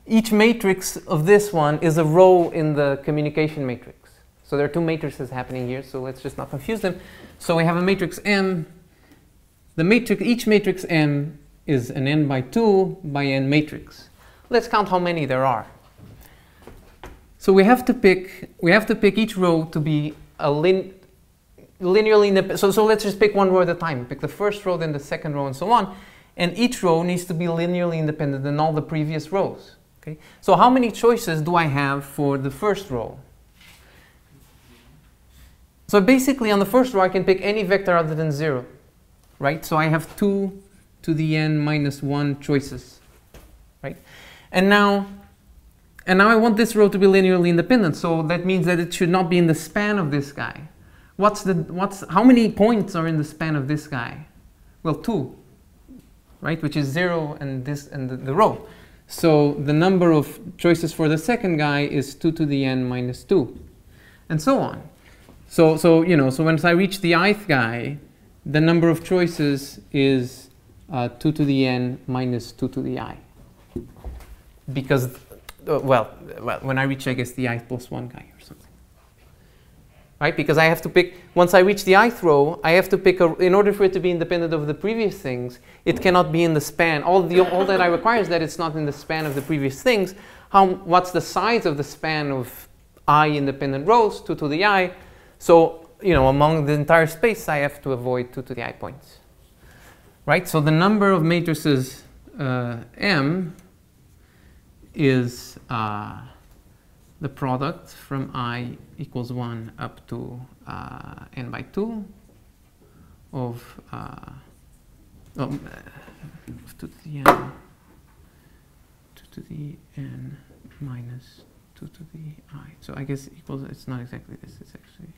Each matrix of this one is a row in the communication matrix. So there are two matrices happening here, so let's just not confuse them. So we have a matrix M. Each matrix M is an n by 2 by n matrix. Let's count how many there are. So we have to pick, each row to be a linearly independent. So let's just pick one row at a time. Pick the first row, then the second row, and so on. And each row needs to be linearly independent than all the previous rows. Okay. So how many choices do I have for the first row? So basically on the first row I can pick any vector other than 0. Right? So I have 2 to the n minus 1 choices. Right? And now I want this row to be linearly independent. So that means that it should not be in the span of this guy. How many points are in the span of this guy? Well, 2. Right? Which is 0 and this and the row. So the number of choices for the second guy is 2 to the n minus 2, and so on. So you know, so once I reach the ith guy, the number of choices is 2 to the n minus 2 to the I. Because, well, when I reach, I guess, the ith plus 1 guy or something. Right? Because I have to pick, once I reach the ith row, I have to pick, in order for it to be independent of the previous things, it cannot be in the span. All that I require is that it's not in the span of the previous things. What's the size of the span of I independent rows, 2 to the I? So, you know, among the entire space, I have to avoid 2 to the I points. Right? So the number of matrices M is the product from I equals 1 up to n by 2 of 2 to the n minus 2 to the I. So I guess equals, it's not exactly this, it's actually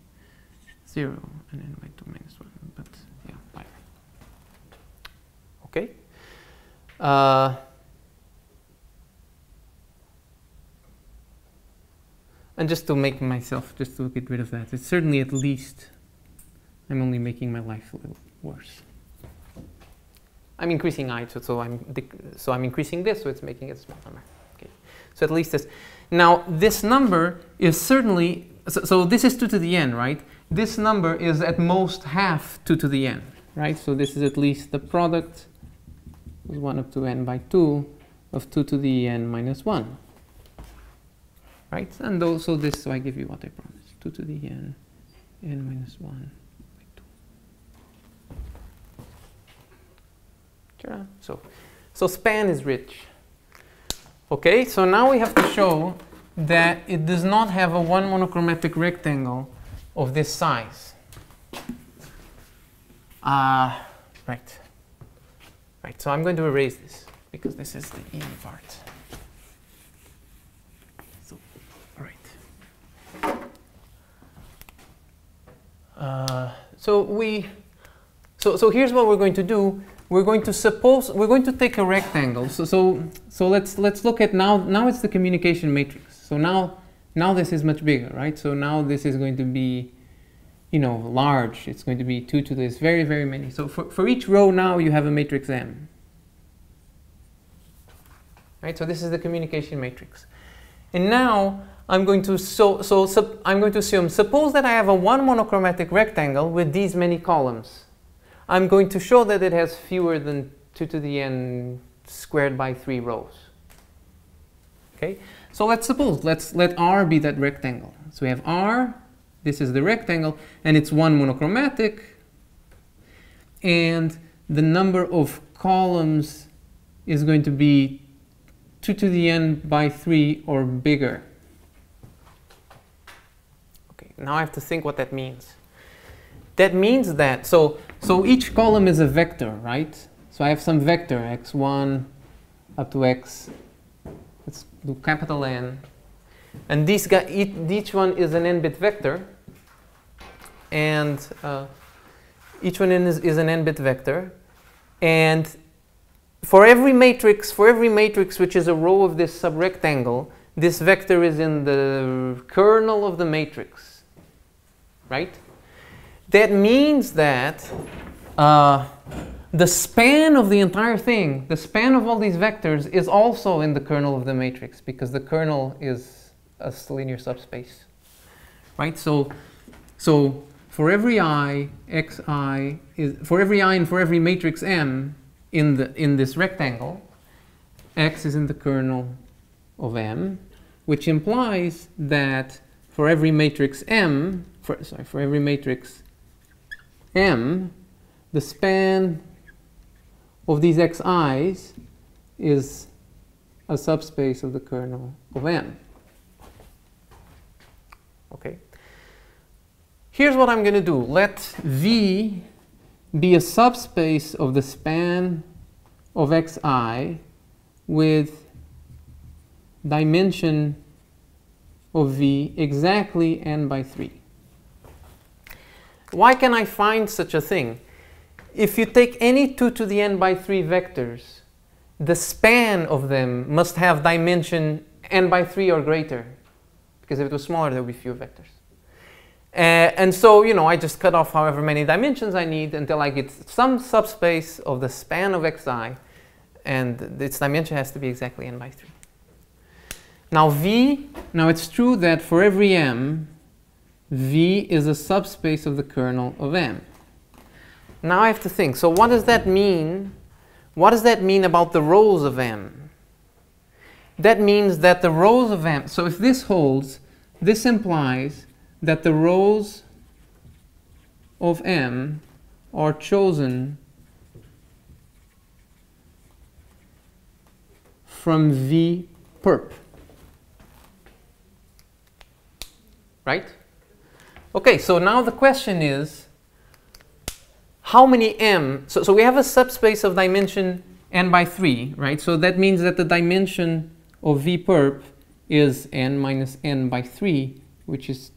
0 and n by 2 minus 1, but yeah, whatever. Okay. And just to get rid of that, it's certainly at least I'm only making my life a little worse. I'm increasing height, so I'm increasing this, so it's making it smaller. Okay. So at least this. Now this number is certainly, so this is 2 to the n, right? This number is at most half 2 to the n, right? So this is at least the product is 1 up to n by 2 of 2 to the n minus 1. Right? And also this, so I give you what I promised, 2 to the n, n minus 1. So span is rich. Okay, so now we have to show that it does not have a one monochromatic rectangle of this size. Right, so I'm going to erase this because this is the easy part. So, all right. So here's what we're going to do. We're going to take a rectangle. So let's look at now it's the communication matrix. So now this is much bigger, right? So now this is going to be, you know, large. It's going to be 2 to this, very, very many. So for each row now you have a matrix M. Right? So this is the communication matrix. And now I'm going to assume, suppose that I have a one monochromatic rectangle with these many columns. I'm going to show that it has fewer than 2 to the n squared by 3 rows. Okay? So let's let R be that rectangle. So we have R, this is the rectangle, and it's one monochromatic, and the number of columns is going to be 2 to the n by 3 or bigger. Okay, now I have to think what that means. That means that, so each column is a vector, right? So I have some vector, x1 up to x, let's do capital N. And this guy, each one is an n-bit vector. And each one is an n-bit vector. And for every matrix which is a row of this subrectangle, this vector is in the kernel of the matrix, right? That means that the span of the entire thing, the span of all these vectors, is also in the kernel of the matrix, because the kernel is a linear subspace, right? So for every I, xi is for every I and for every matrix M in this rectangle, X is in the kernel of M, which implies that for every matrix M, for every matrix M, the span of these xi's is a subspace of the kernel of M. Okay. Here's what I'm going to do. Let V be a subspace of the span of xi with dimension of V exactly n by 3. Why can I find such a thing? If you take any 2 to the n by 3 vectors, the span of them must have dimension n by 3 or greater. Because if it was smaller, there would be fewer vectors. And so, you know, I just cut off however many dimensions I need until I get some subspace of the span of xi, and its dimension has to be exactly n by 3. Now now it's true that for every m, V is a subspace of the kernel of M. Now I have to think, so what does that mean? What does that mean about the rows of M? That means that the rows of M, so if this holds, this implies that the rows of M are chosen from V perp. Right? Okay, so now the question is, how many M? So we have a subspace of dimension n by 3, right? So that means that the dimension of V perp is n minus n by 3, which is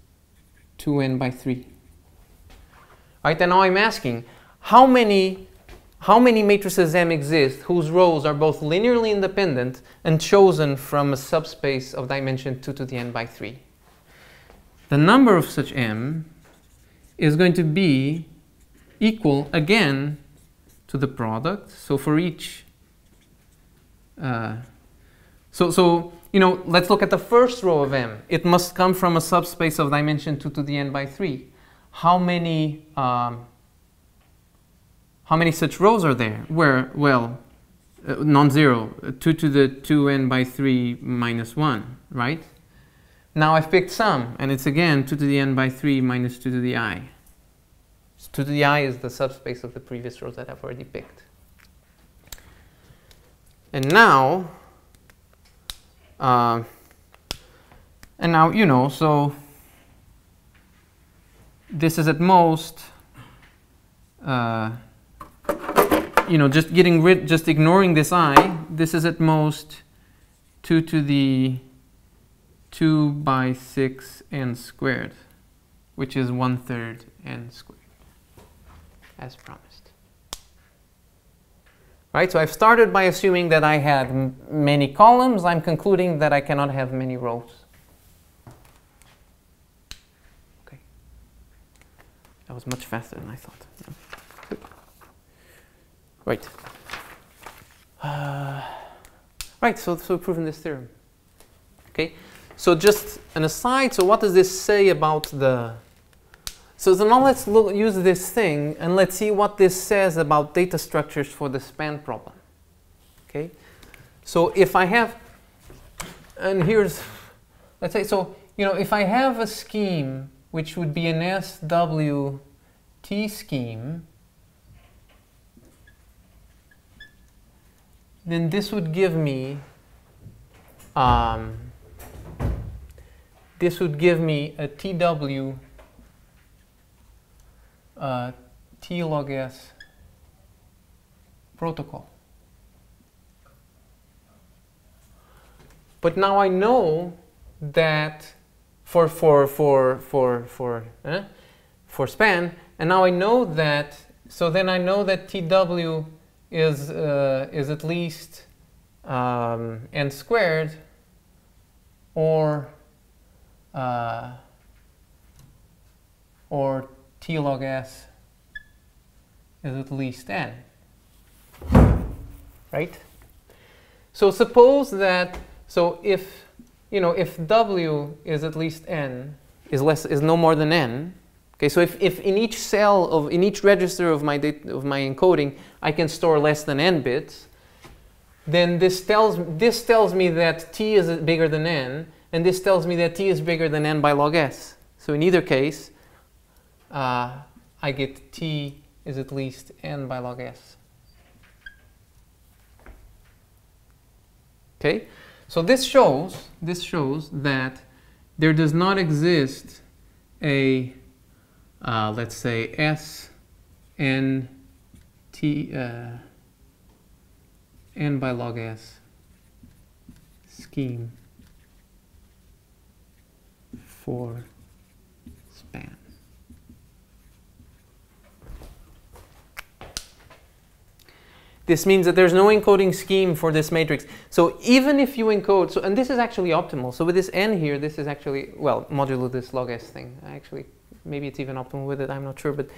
2n by 3. Right, and now I'm asking, how many matrices M exist whose rows are both linearly independent and chosen from a subspace of dimension 2 to the n by 3? The number of such M is going to be equal again to the product. So for each, you know, let's look at the first row of M. It must come from a subspace of dimension 2 to the n by 3. How many such rows are there? Where, well, non-zero, 2 to the 2n by 3 minus 1, right? Now I've picked some, and it's again 2 to the n by 3 minus 2 to the I. So 2 to the I is the subspace of the previous rows that I've already picked. And now, you know, so this is at most, you know, just ignoring this I, this is at most 2 to the 2 by 6 n squared, which is 1/3 n squared, as promised. Right, so I've started by assuming that I had many columns. I'm concluding that I cannot have many rows. Okay. That was much faster than I thought. Right. Right, so we've proven this theorem. Okay, so just an aside, so what does this say about the... So now let's use this thing and let's see what this says about data structures for the span problem. Okay, so if I have, and here's, let's say, so, you know, if I have a scheme which would be an SWT scheme, then this would give me, a TW T log S protocol. But now I know that for span, and now I know that, so then I know that TW is at least n squared or T log S is at least n, right? So suppose that, so if, you know, if W is at least n, is no more than n, okay, so if in each cell of, in each register of my encoding, I can store less than n bits, then this tells me that T is bigger than n, and this tells me that T is bigger than n by log S. So in either case, I get T is at least n by log S. Okay, so this shows that there does not exist a let's say S n T n by log S scheme for span. This means that there's no encoding scheme for this matrix. So even if you encode, so, and this is actually optimal. So with this n here, this is actually, well, modulo this log S thing. Actually, maybe it's even optimal with it, I'm not sure, but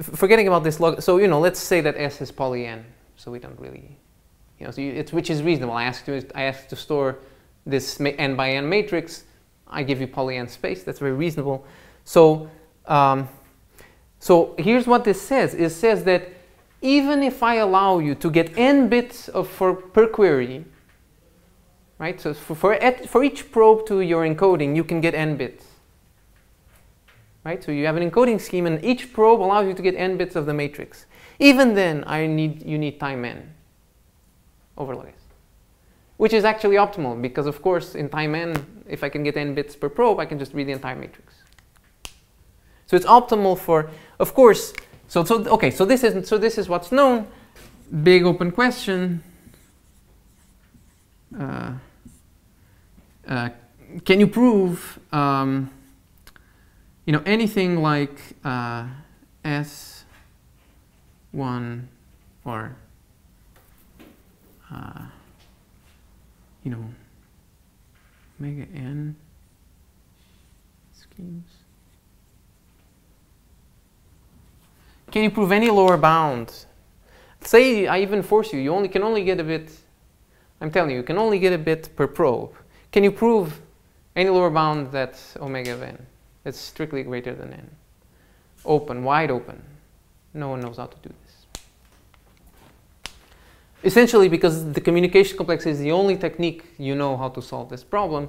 forgetting about this log, so, you know, let's say that S is poly n. So we don't really, you know, so it's, which is reasonable. I ask to store this n by n matrix. I give you poly n space. That's very reasonable. So, so here's what this says. It says that even if I allow you to get n bits per query, right? So for each probe to your encoding, you can get n bits, right? So you have an encoding scheme, and each probe allows you to get n bits of the matrix. Even then, you need time n over log S, which is actually optimal because, of course, in time n, if I can get n bits per probe, I can just read the entire matrix. So it's optimal for, of course. Okay, so this is what's known. Big open question. Can you prove, you know, anything like S1 or, you know, omega n schemes? Can you prove any lower bound? Say I even force you, you can only get a bit, I'm telling you, you can only get a bit per probe. Can you prove any lower bound that's omega of n? That's strictly greater than n. Open, wide open. No one knows how to do this. Essentially because the communication complexity is the only technique you know how to solve this problem.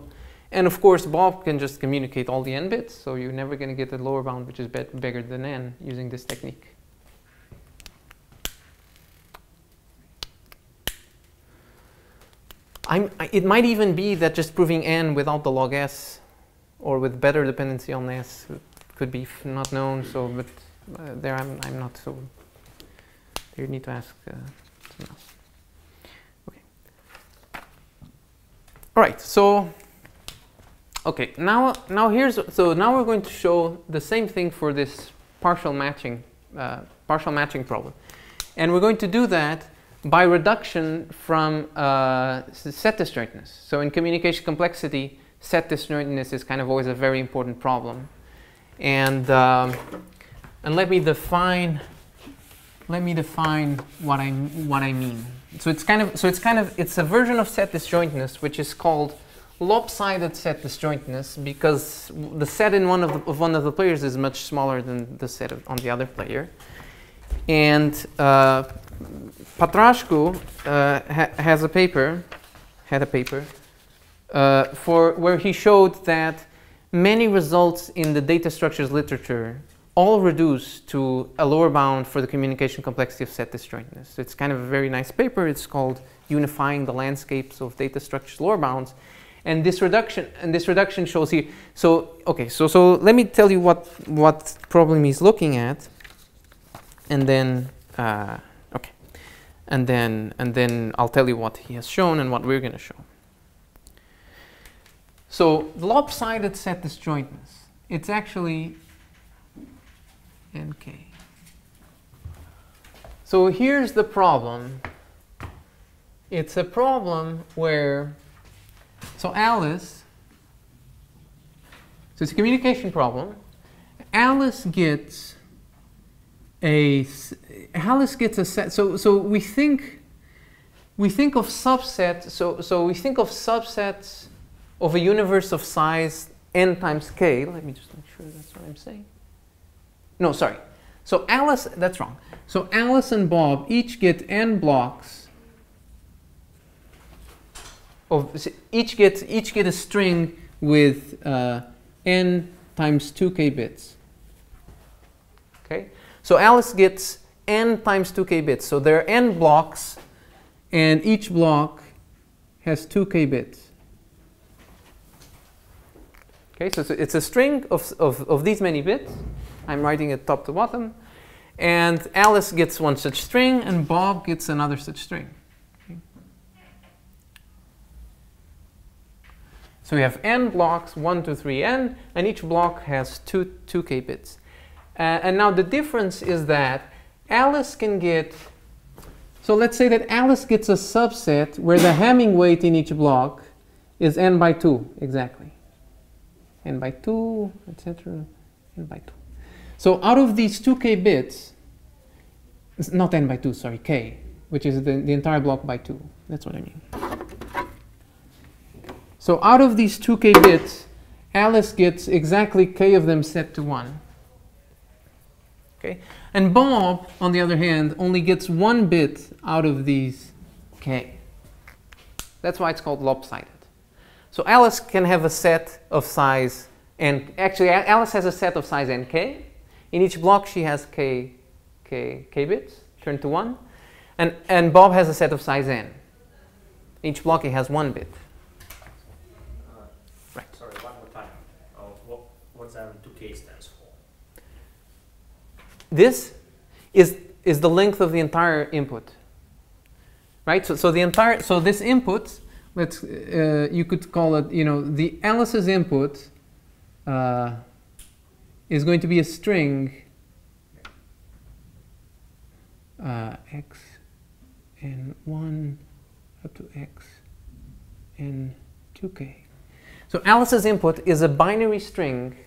And of course Bob can just communicate all the n bits, so you're never going to get a lower bound which is bigger than n using this technique. It might even be that just proving n without the log s or with better dependency on s could be not known, so but there I'm not so, you need to ask someone else. Okay. All right, so okay, now here's, so now we're going to show the same thing for this partial matching problem. And we're going to do that by reduction from set disjointness. So in communication complexity, set disjointness is kind of always a very important problem. And let me define what I mean. So it's a version of set disjointness which is called lopsided set disjointness, because the set in one of the players is much smaller than the set on the other player. And Pătrașcu had a paper where he showed that many results in the data structures literature all reduce to a lower bound for the communication complexity of set disjointness. So it's kind of a very nice paper. It's called Unifying the Landscapes of Data Structures Lower Bounds. And this reduction shows here. So okay, so let me tell you what problem he's looking at, and then and then I'll tell you what he has shown and what we're going to show. So lopsided set disjointness, it's actually NK. So here's the problem. It's a problem where, so Alice, so it's a communication problem. Alice gets a set. So we think of subsets. So we think of subsets of a universe of size n times k. Let me just make sure that's what I'm saying. No, sorry. So Alice, that's wrong. So Alice and Bob each get n blocks. Each get a string with n times 2k bits. Okay, so Alice gets n times 2k bits. So there are n blocks, and each block has 2k bits. Okay, so it's a string of these many bits. I'm writing it top to bottom, and Alice gets one such string, and Bob gets another such string. So we have n blocks, 1, 2, 3, n, and each block has 2k bits. And now the difference is that Alice can get, so let's say that Alice gets a subset where the Hamming weight in each block is n by 2, exactly. n by 2, etc., n by 2. So out of these 2k bits, it's not n by 2, sorry, k, which is the entire block by 2. That's what I mean. So out of these 2k bits, Alice gets exactly k of them set to 1. Okay? And Bob, on the other hand, only gets 1 bit out of these k. That's why it's called lopsided. So Alice can have a set of size n. Actually, Alice has a set of size nk. In each block, she has k bits, turned to 1. And Bob has a set of size n. In each block, he has 1 bit. This is the length of the entire input, right? So this input, let's you could call it, the Alice's input is going to be a string x n 1 up to x n 2k. So Alice's input is a binary string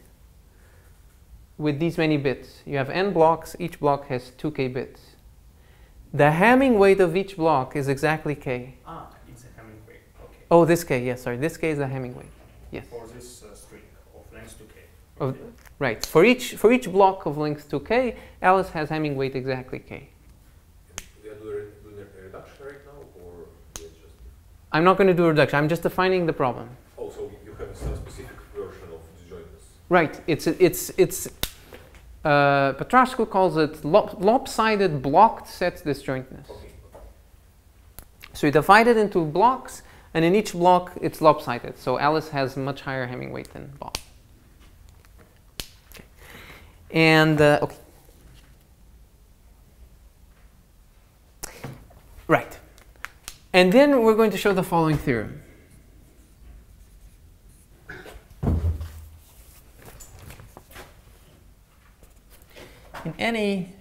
with these many bits. You have n blocks, each block has 2k bits. The Hamming weight of each block is exactly k. Ah, it's a Hamming weight, okay. Oh, this k, yes, sorry, this k is the Hamming weight, yes. For this string of length 2k. Okay. Right, for each block of length 2k, Alice has Hamming weight exactly k. We are doing a reduction right now, or we are just... I'm not going to do a reduction, I'm just defining the problem. Oh, so you have some specific version of disjointness. Right, Pătrașcu calls it lopsided blocked set disjointness. Okay. So you divide it into blocks, and in each block it's lopsided. So Alice has much higher Hamming weight than Bob. Okay. And okay. Right. And then we're going to show the following theorem. In any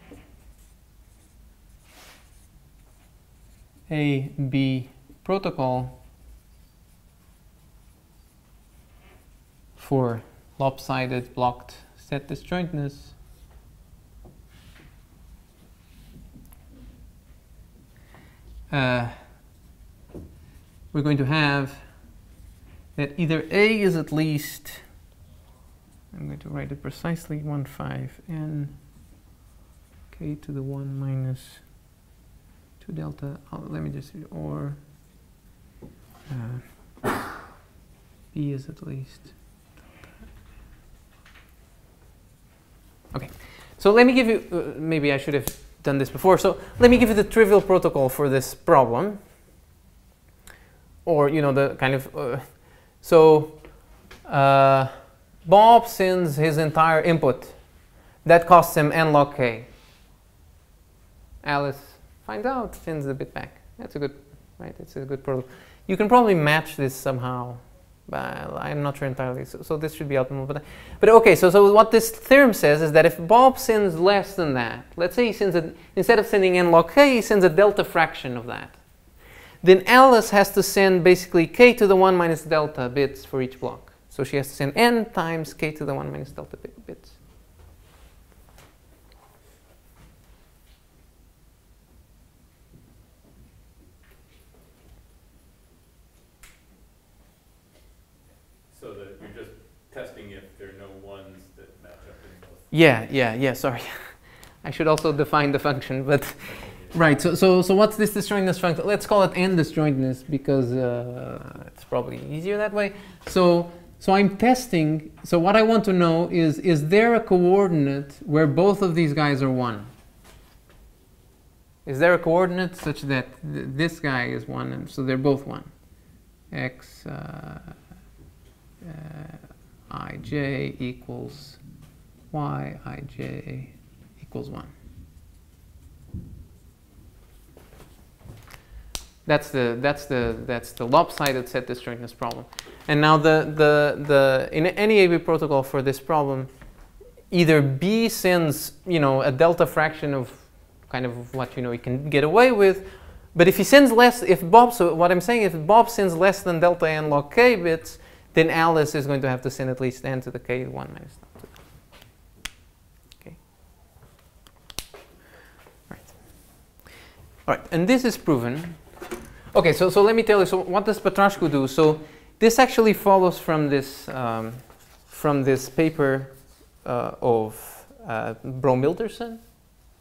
A-B protocol for lopsided blocked set disjointness, we're going to have that either A is at least, I'm going to write it precisely, 1,5n A to the 1 minus 2 delta, let me just read, or B is at least. Okay, so let me give you, maybe I should have done this before, so let me give you the trivial protocol for this problem, or, you know, the kind of, Bob sends his entire input, that costs him n log k. Alice finds out, sends the bit back. That's a good, right? It's a good problem. You can probably match this somehow, but I'm not sure entirely. So this should be optimal. But okay, so what this theorem says is that if Bob sends less than that, let's say he sends a, instead of sending n log k, he sends a delta fraction of that. Then Alice has to send basically k to the 1 minus delta bits for each block. So she has to send n times k to the 1 minus delta bits. Yeah, sorry. I should also define the function, but right, so what's this disjointness function? Let's call it n disjointness because it's probably easier that way. So I'm testing, so what I want to know is there a coordinate where both of these guys are 1? Is there a coordinate such that this guy is 1 and so they're both 1? X ij equals y ij equals 1. That's the lopsided set disjointness problem. And now the in any A-B protocol for this problem, either B sends, you know, a delta fraction of kind of what, you know, you can get away with, but if he sends less, if Bob, so what I'm saying, if Bob sends less than delta n log k bits, then Alice is going to have to send at least n to the k 1 minus delta. All right, and this is proven. Okay, so let me tell you. So what does Pătrașcu do? So this actually follows from this paper of Bro Miltersen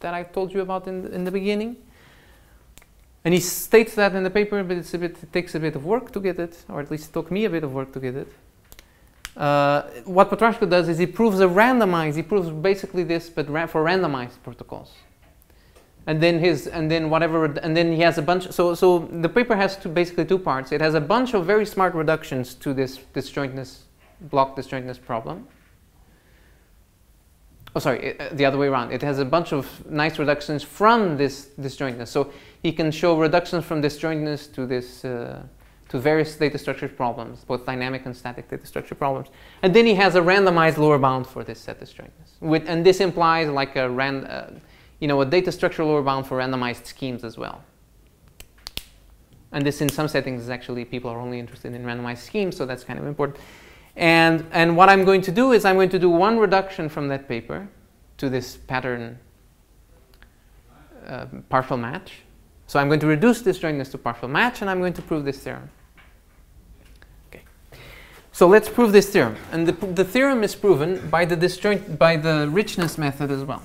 that I told you about in the beginning. And he states that in the paper, but it's a bit, it takes a bit of work to get it, or at least it took me a bit of work to get it. What Pătrașcu does is he proves basically this, but for randomized protocols. And then he has a bunch. So the paper has basically two parts. It has a bunch of very smart reductions to this disjointness, block disjointness problem. Oh, sorry, the other way around. It has a bunch of nice reductions from this disjointness. So he can show reductions from disjointness to this to various data structure problems, both dynamic and static data structure problems. And then he has a randomized lower bound for this set disjointness. And this implies like a you know, a data structure lower bound for randomized schemes as well. And this in some settings is actually people are only interested in randomized schemes, so that's kind of important. And what I'm going to do is I'm going to do one reduction from that paper to this pattern partial match. So I'm going to reduce this jointness to partial match, and I'm going to prove this theorem. Okay. So let's prove this theorem. And the theorem is proven by the richness method as well.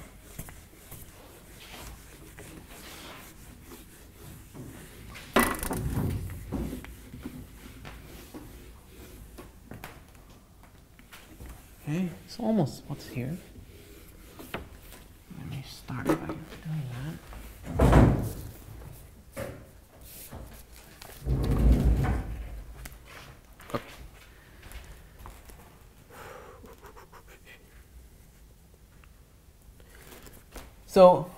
Okay, it's almost what's here. Let me start by doing that. Okay. So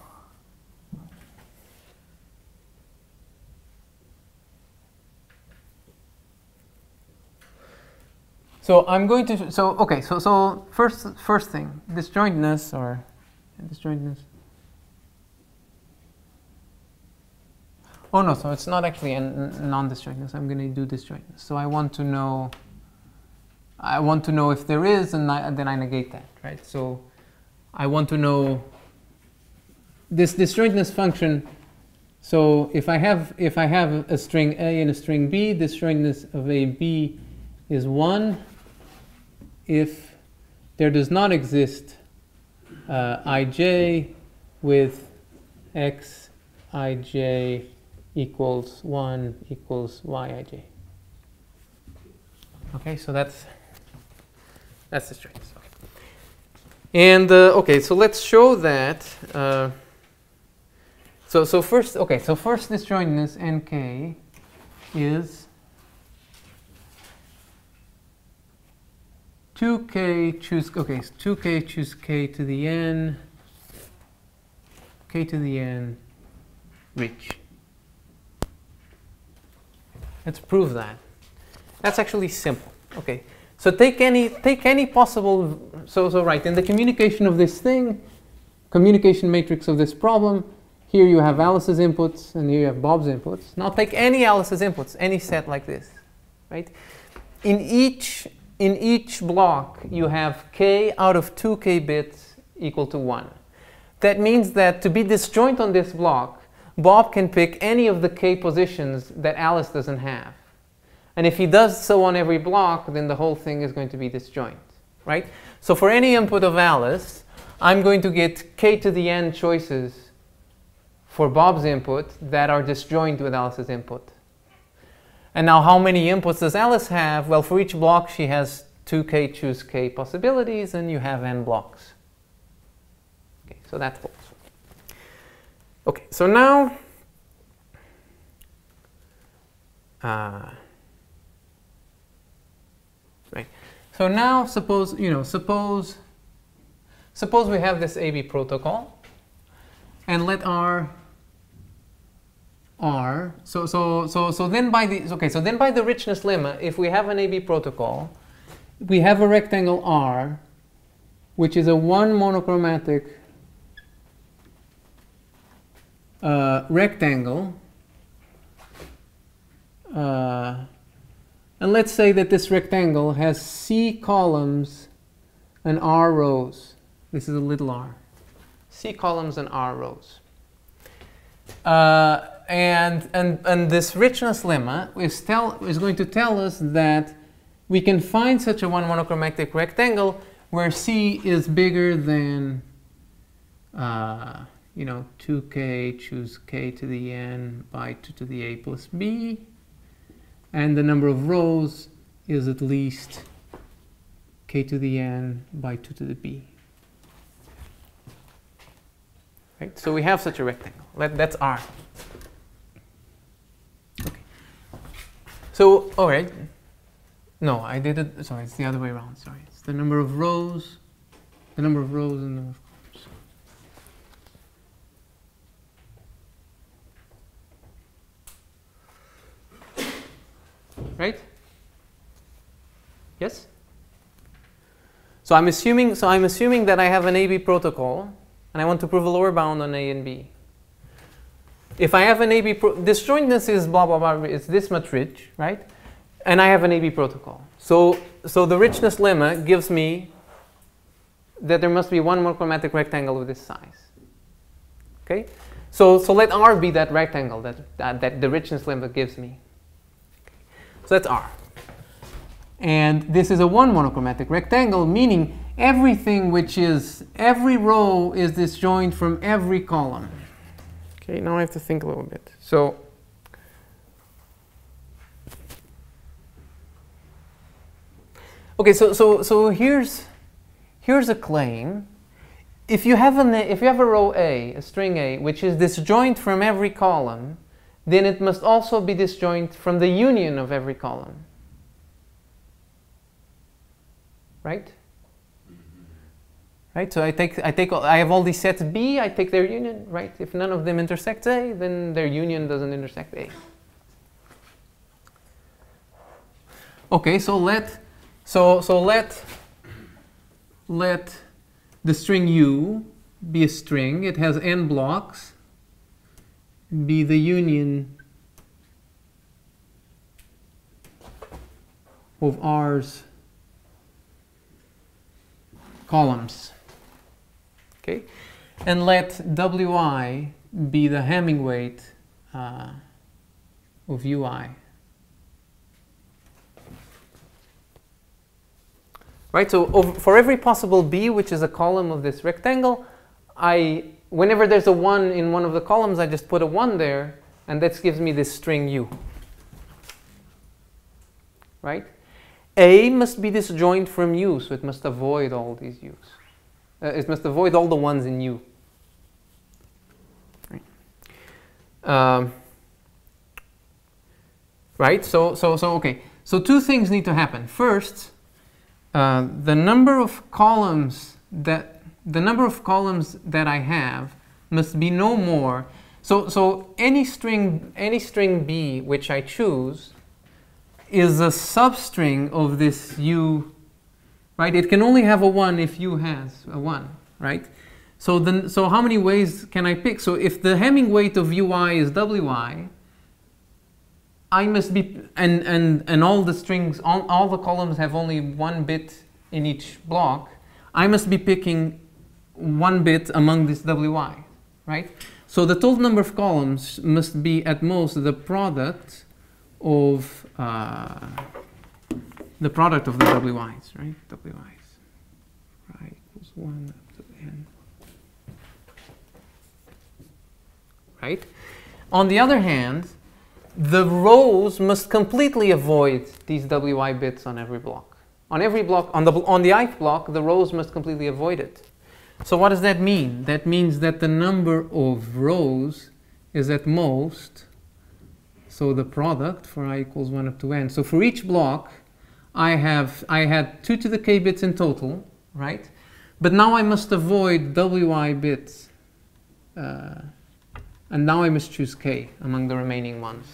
first thing, disjointness. Oh no, so it's not actually a non-disjointness. I'm going to do disjointness. So I want to know if there is, and then I negate that, right? So I want to know this disjointness function. So if I have a string A and a string B, disjointness of A B is 1. If there does not exist ij with x ij equals 1 equals y ij. Okay, so that's the strings. Okay. And okay, so let's show that. So first disjointness nk is 2k choose k to the n, k to the n rich. Let's prove that. That's actually simple. Okay. So take any possible right in the communication of this thing, communication matrix of this problem. Here you have Alice's inputs and here you have Bob's inputs. Now take any Alice's inputs, any set like this, right? In each block, you have k out of 2k bits equal to 1. That means that to be disjoint on this block, Bob can pick any of the k positions that Alice doesn't have. And if he does so on every block, then the whole thing is going to be disjoint, right? So for any input of Alice, I'm going to get k to the n choices for Bob's input that are disjoint with Alice's input. And now how many inputs does Alice have? Well, for each block she has 2k choose k possibilities, and you have n blocks. Okay, so that holds. Okay, so now suppose we have this AB protocol, and let then by the richness lemma, if we have an AB protocol, we have a rectangle R, which is a one monochromatic rectangle, and let's say that this rectangle has C columns and R rows. This is a little r. C columns and R rows. And this richness lemma is going to tell us that we can find such a one monochromatic rectangle where C is bigger than 2k choose k to the n by 2 to the a plus b, and the number of rows is at least k to the n by 2 to the b. Right? So we have such a rectangle. That's R. Okay. So, all right. No, I did it. Sorry, it's the other way around. Sorry, it's the number of rows, and the number of columns. Right? Yes. So I'm assuming. That I have an AB protocol, and I want to prove a lower bound on A and B. If I have an AB protocol, disjointness is blah, blah, blah, it's this much rich, right? And I have an AB protocol. So, So the richness lemma gives me that there must be one more chromatic rectangle of this size. Okay? So let R be that rectangle that the richness lemma gives me. So that's R. And this is a one monochromatic rectangle, meaning everything which is, every row is disjoint from every column. Okay, now I have to think a little bit. So, okay, so here's a claim. If you have a row A, a string A, which is disjoint from every column, then it must also be disjoint from the union of every column. Right? Right? So I have all these sets B, I take their union, right? If none of them intersects A, then their union doesn't intersect A. Okay, so let the string U be a string, it has n blocks, be the union of R's columns. Okay, and let Wi be the Hamming weight of Ui. Right, so for every possible B, which is a column of this rectangle, whenever there's a 1 in one of the columns, I just put a 1 there, and that gives me this string U. Right? A must be disjoint from U, so it must avoid all these U's. It must avoid all the ones in U. Right. Right. So okay. So two things need to happen. First, the number of columns that I have must be no more. So any string B which I choose is a substring of this U. Right? It can only have a 1 if U has a 1, right? So how many ways can I pick? So if the Hamming weight of Ui is Wi, I must be, and all the strings, all the columns have only one bit in each block, I must be picking one bit among this Wi, right? So the total number of columns must be at most the product of the Wi's, right? Wi's, right, equals 1 up to n. Right? On the other hand, the rows must completely avoid these Wi bits on every block. On the ith block, the rows must completely avoid it. So what does that mean? That means that the number of rows is at most, so the product for I equals 1 up to n. So for each block, I had 2 to the k bits in total, right? But now I must avoid Wi bits. And now I must choose k among the remaining ones.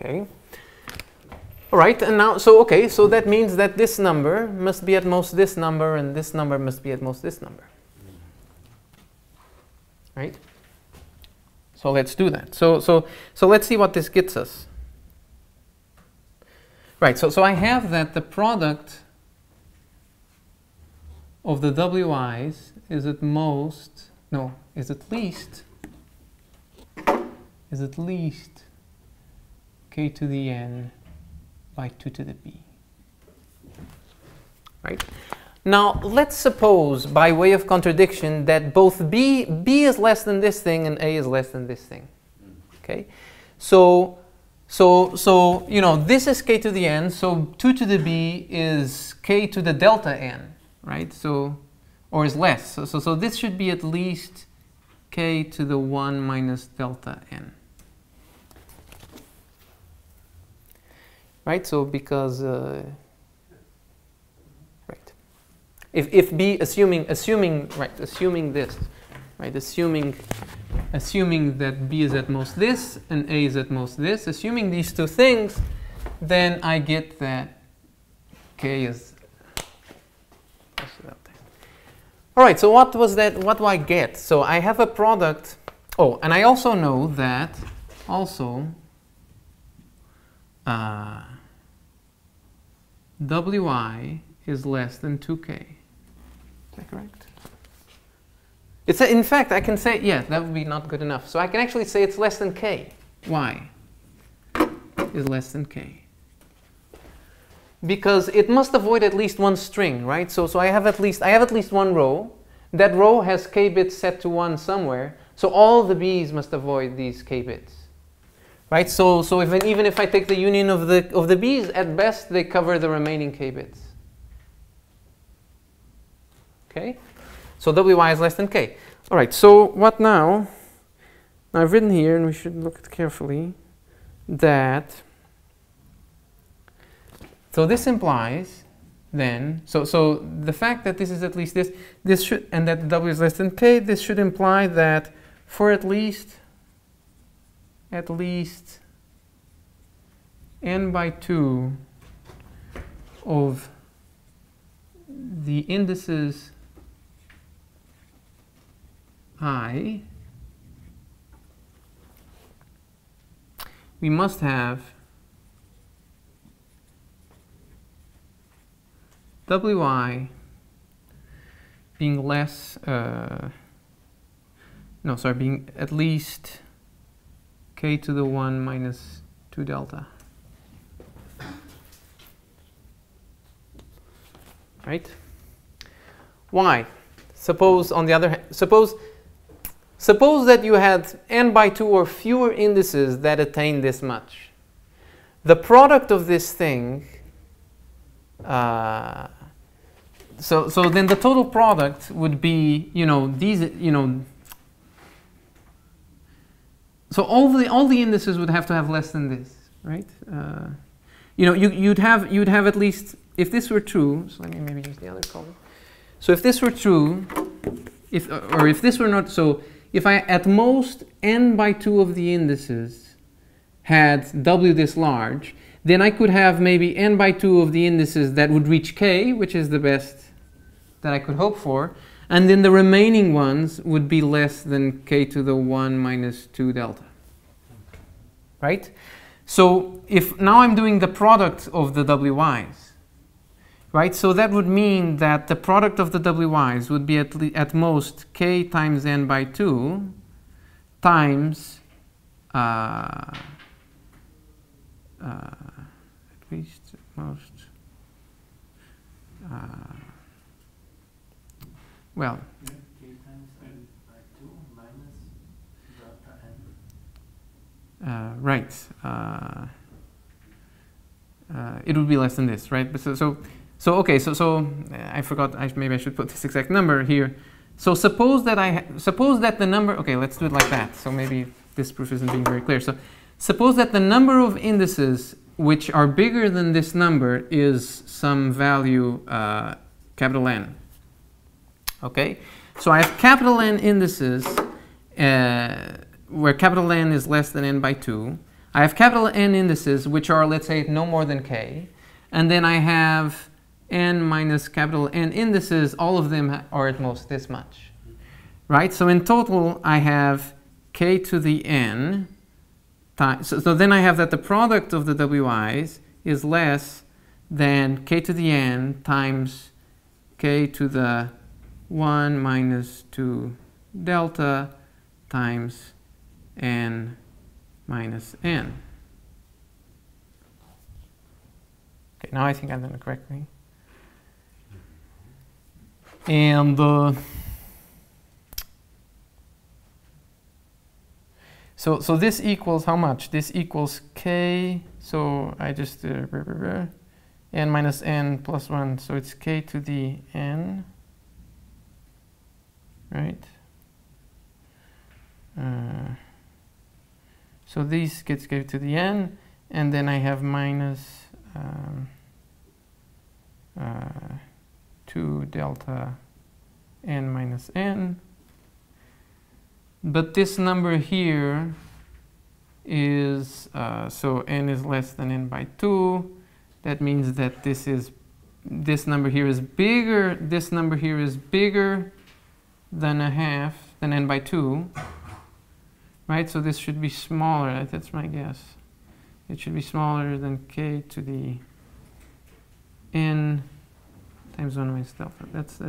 Okay. All right, and now, so that means that this number must be at most this number, and this number must be at most this number. Right? So let's do that. So let's see what this gets us. Right, so I have that the product of the Wi's is at least k to the n by 2 to the b. Right? Now, let's suppose, by way of contradiction, that both b is less than this thing and a is less than this thing. Okay? So you know, this is k to the n, so 2 to the b is k to the delta n, right? So, or is less. So this should be at least k to the 1 minus delta n. Right, so because right, if b assuming that b is at most this and a is at most this, assuming these two things, then I get that k is All right, so what was that? What do I get? So I have a product. Oh, and I also know that also wi is less than 2k. Is that correct? It's a, in fact, I can say, yeah, that would be not good enough. So I can actually say it's less than k. Why? Is less than k. Because it must avoid at least one string, right? So I have at least one row. That row has k bits set to 1 somewhere. So all the b's must avoid these k bits, right? So even if I take the union of the b's, at best they cover the remaining k bits. Okay, so wi is less than k. All right. So what now? Now I've written here, and we should look at carefully that. So this implies, then, so the fact that this is at least this should, and that w is less than k, this should imply that for at least n by 2 of the indices I, we must have wi being less, being at least k to the 1 minus 2 delta. Right? Why? Suppose, on the other hand, suppose that you had n by 2 or fewer indices that attain this much. The product of this thing, so then the total product would be, so all the indices would have to have less than this, right? You'd have at least, if this were true, so let me maybe use the other column. So if this were true, if this were not, so if I at most n by 2 of the indices had w this large, then I could have maybe n by 2 of the indices that would reach k, which is the best that I could hope for, and then the remaining ones would be less than k to the 1 minus 2 delta, right? So if now I'm doing the product of the wi's, right? So that would mean that the product of the wi's would be at most k times n by 2 times at least most, well, k times n by 2 minus delta n. Right. It would be less than this, right? But I forgot. Maybe I should put this exact number here. So suppose that the number. Okay, let's do it like that. So maybe this proof isn't being very clear. So suppose that the number of indices which are bigger than this number is some value capital N. Okay, so I have capital N indices where capital N is less than n by 2. I have capital N indices which are, let's say, no more than k, and then I have n minus capital N indices. All of them are at most this much, right? So in total, I have k to the n. So then I have that the product of the wi's is less than k to the n times k to the 1 minus 2 delta times n minus n. Okay, now I think I've done it correctly. And So this equals how much? This equals k, so I just, n minus n plus 1, so it's k to the n, right? So these gets k to the n, and then I have minus 2 delta n minus n. But this number here is, so n is less than n by 2. That means that this number here is bigger then a half, then n by 2, right? So this should be smaller, that's my guess. It should be smaller than k to the n times 1 minus delta. That's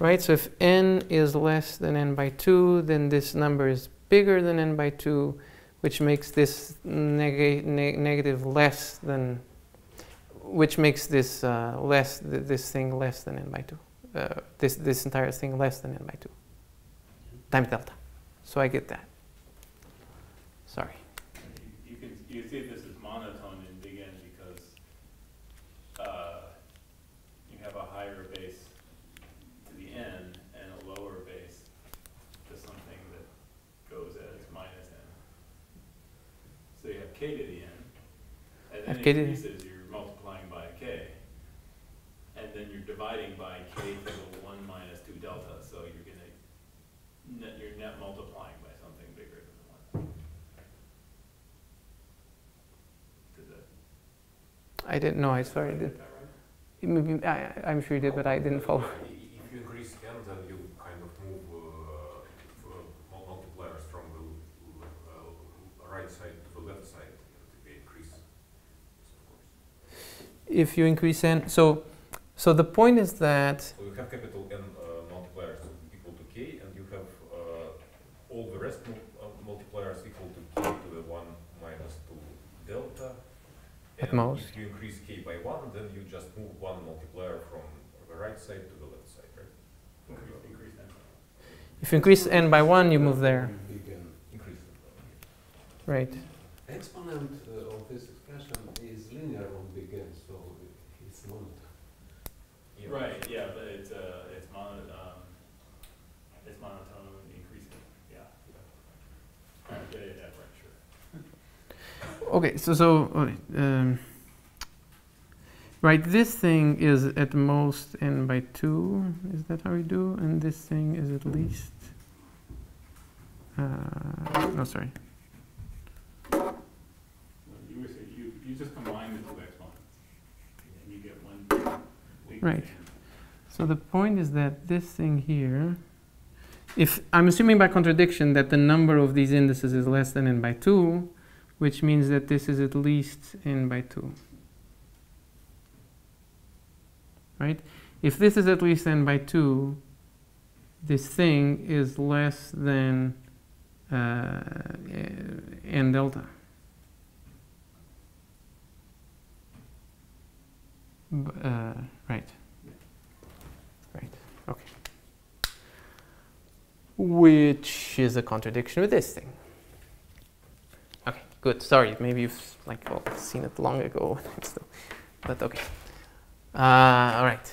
right, so if n is less than n by 2, then this number is bigger than n by 2, which makes this negative less than, which makes this this thing less than n by 2. This entire thing less than n by 2 times delta. So I get that. Sorry. You see this is monotone in big N because you have a higher base to the N and a lower base to something that goes as minus N. So you have K to the N, and then it increases, you're multiplying by K, and then you're dividing by K to the 1 minus 2 delta, so you're net multiplying by something bigger than the 1. I didn't know. I sorry. I'm sure you did, but I didn't follow. If you increase n, then you kind of move multipliers from the right side to the left side. They increase, of course. If you increase n, so the point is that. So you have capital N multipliers equal to k, and you have all the rest multipliers equal to k to the 1 minus 2 delta. At most. If you increase k by 1, then you just move one multiplier from the right side to the left side, right? Increase n. If you increase n by 1, you move there. You can increase it. Right. The exponent of this expression is linear on big N, so it's monotone. Yeah. Right, yeah, but it's monotone increasing. Yeah. Yeah. Okay, right, this thing is at most n by 2, is that how we do? And this thing is at least, no, sorry. You just combine the two exponents, and you get one. Right, so the point is that this thing here, if I'm assuming by contradiction that the number of these indices is less than n by 2, which means that this is at least n by 2. Right? If this is at least n by 2, this thing is less than n delta. Right. Right. Okay. Which is a contradiction with this thing. Good, sorry, maybe you've seen it long ago, but okay. All right.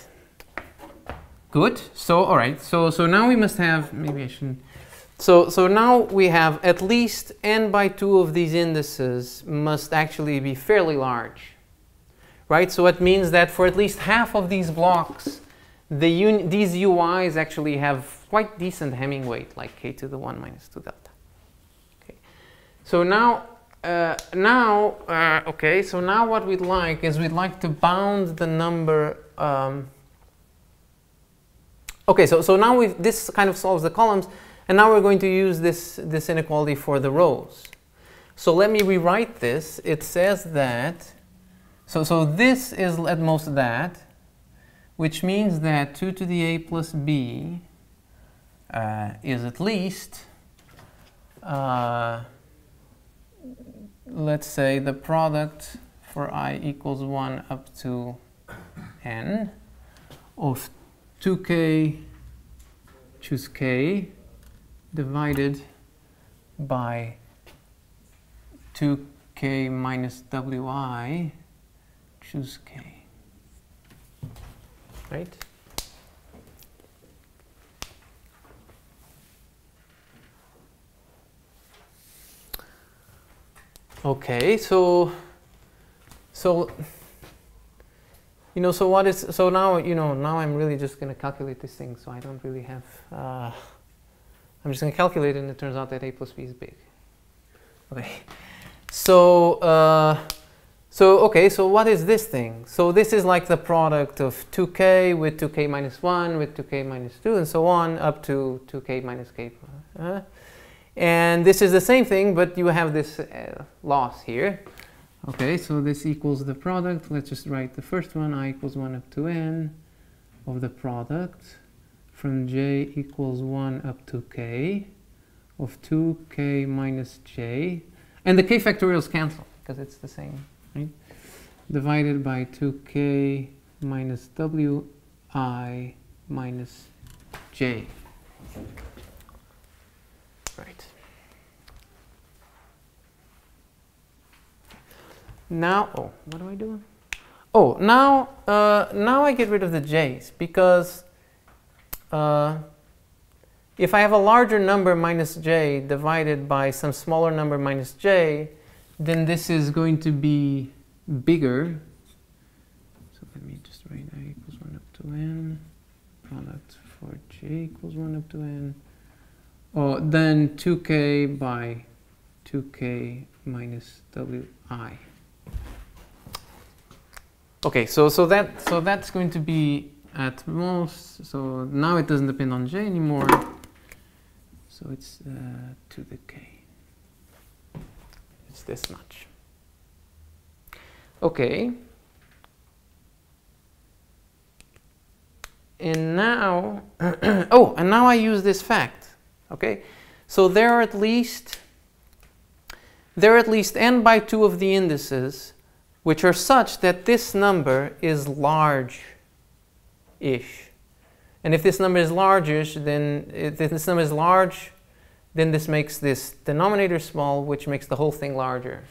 Good, so all right, so now we must have, maybe I shouldn't. So now we have at least n by 2 of these indices must actually be fairly large, right? So it means that for at least half of these blocks, these UIs actually have quite decent Hamming weight, like k to the 1 minus 2 delta. Okay. So now, okay, so now what we'd like is we'd like to bound the number, okay, so now this kind of solves the columns, and now we're going to use this inequality for the rows. So let me rewrite this. It says that, so this is at most that, which means that 2 to the a plus b is at least, let's say the product for I equals 1 up to n of 2k, choose k, divided by 2k minus wi, choose k. Right? Okay, so what is, so now, now I'm really just going to calculate this thing, so I don't really have, I'm just going to calculate it, and it turns out that a plus b is big. Okay, so So, okay, so what is this thing? So this is like the product of 2k with 2k minus 1, with 2k minus 2, and so on, up to 2k minus k. And this is the same thing, but you have this loss here. Okay, so this equals the product. Let's just write the first one, I equals 1 up to n of the product from j equals 1 up to k of 2k minus j. And the k factorials cancel, because it's the same, right? Divided by 2k minus wi minus j. Right. Now, oh, what do I do? Oh, now, now I get rid of the j's, because if I have a larger number minus j divided by some smaller number minus j, then this is going to be bigger. So let me just write I equals 1 up to n, product for j equals 1 up to n, or then 2k by 2k minus wi. Okay, so that's going to be at most. So now it doesn't depend on j anymore. So it's to the k. It's this much. Okay. And now, oh, and now I use this fact. Okay, so there are at least n by 2 of the indices, which are such that this number is large-ish. And if this number is large-ish, then this makes this denominator small, which makes the whole thing larger.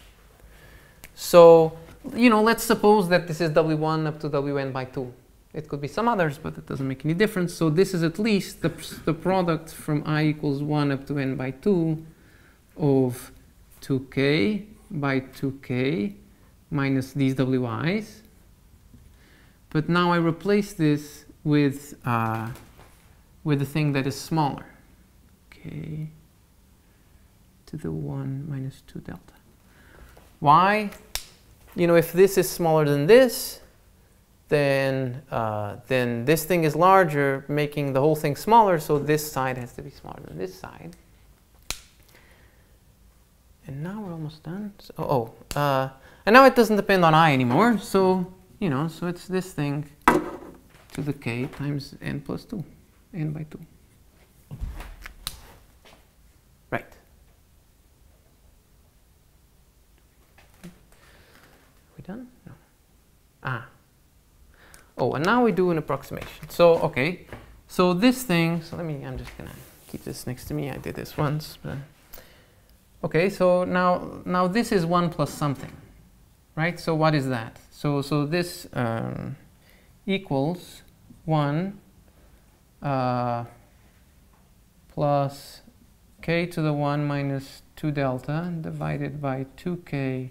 So, you know, let's suppose that this is W1 up to Wn by 2. It could be some others, but it doesn't make any difference. So this is at least the product from I equals 1 up to n by 2 of 2k by 2k minus these wi's. But now I replace this with a thing that is smaller, k to the 1 minus 2 delta. Why? You know, if this is smaller than this, then this thing is larger, making the whole thing smaller, so this side has to be smaller than this side. And now we're almost done. So, and now it doesn't depend on I anymore, so, you know, so it's this thing to the k times n plus 2, n by 2. Right. Are we done? No. Ah. Oh, and now we do an approximation. So, okay, so this thing, so let me, I'm just going to keep this next to me. I did this once. But okay, so now this is 1 plus something, right? So what is that? So this equals 1 plus k to the 1 minus 2 delta divided by 2k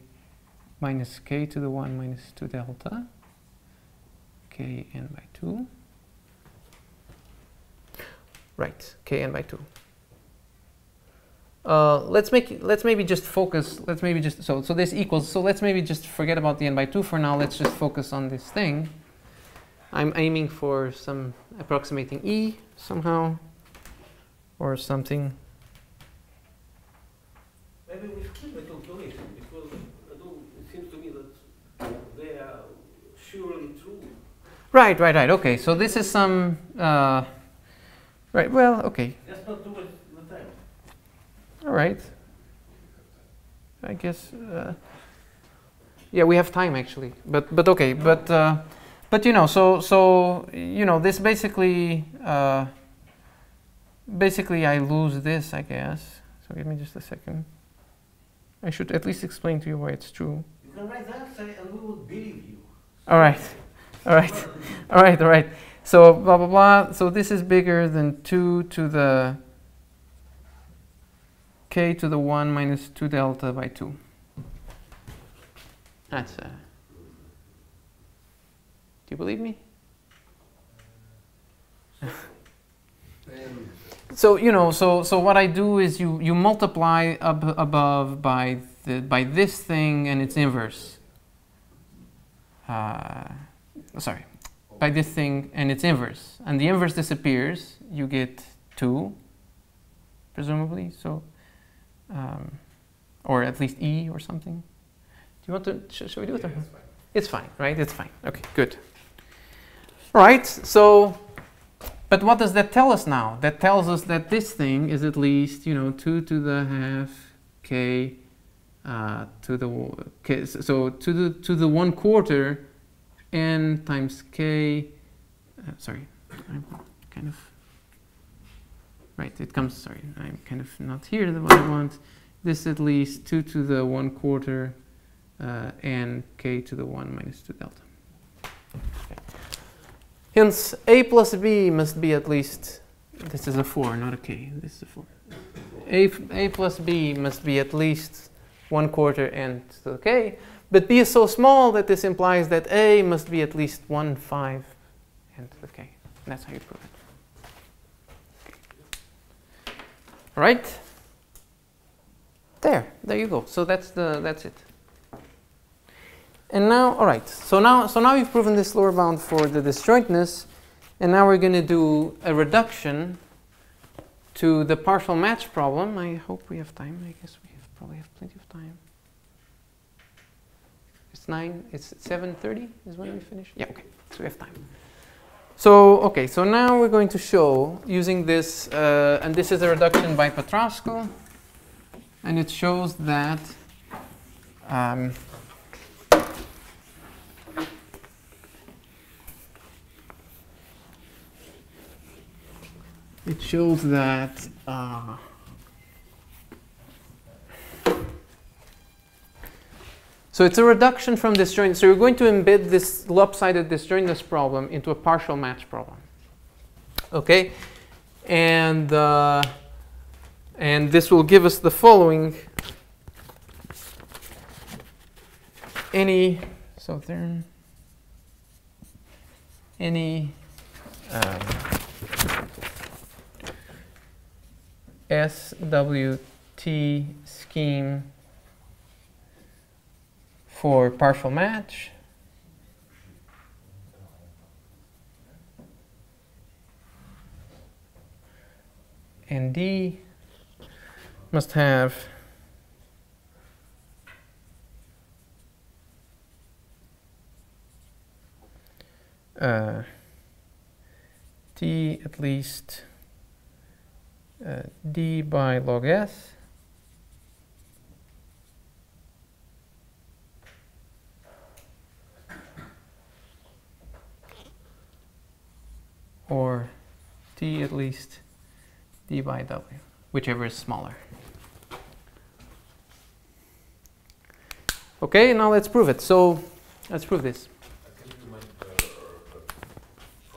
minus k to the 1 minus 2 delta. Kn by 2. Right, kn by 2. Let's maybe just this equals, so let's maybe just forget about the n by 2 for now. Let's just focus on this thing. I'm aiming for some approximating E somehow, or something. Maybe we skip the calculation, because it seems to me that they are surely true. Right, right, right. Okay, so this is some, right, well, okay. That's not too much of the time. All right. I guess, yeah, we have time actually, but okay, no. But you know, so you know, this basically, basically I lose this, I guess. So give me just a second. I should at least explain to you why it's true. You can write that side and we will believe you. So all right. All right, all right, all right. So blah, blah, blah. So this is bigger than 2 to the k to the 1 minus 2 delta by 2. That's do you believe me? So, you know, so what I do is you multiply above by this thing and its inverse. sorry, by this thing and its inverse. And the inverse disappears, you get 2, presumably, so, or at least E or something. Do you want to, should we do it? Yeah, it's fine, right? It's fine. Okay, good. All right, so, but what does that tell us now? That tells us that this thing is at least, you know, 2 to the ½ k to the k, so to the 1/4 n times k. Sorry, I'm kind of right. It comes. Sorry, I'm kind of not here. The one I want. This at least 2 to the 1/4 n k to the 1 - 2 delta. Okay. Hence, a plus b must be at least. This is a 4, not a k. This is a 4. A plus b must be at least 1/4 n to the k, but b is so small that this implies that a must be at least 1/5 n to the k. And that's how you prove it. All right. There you go. So that's it. And now, all right. So now we've proven this lower bound for the disjointness, and now we're going to do a reduction to the partial match problem. I hope we have time. I guess we have probably have plenty of time. It's 9. It's 7:30 is when we finish. Yeah. Okay. So we have time. So okay. So now we're going to show using this, and this is a reduction by Pătrașcu, and it shows that. It shows that so it's a reduction from disjoint. So you're going to embed this lopsided disjointness problem into a partial match problem. Okay, and this will give us the following. SWT scheme for partial match and D must have T at least D by log S or T at least D by W, whichever is smaller. Okay, now let's prove it. So let's prove this. Can you make the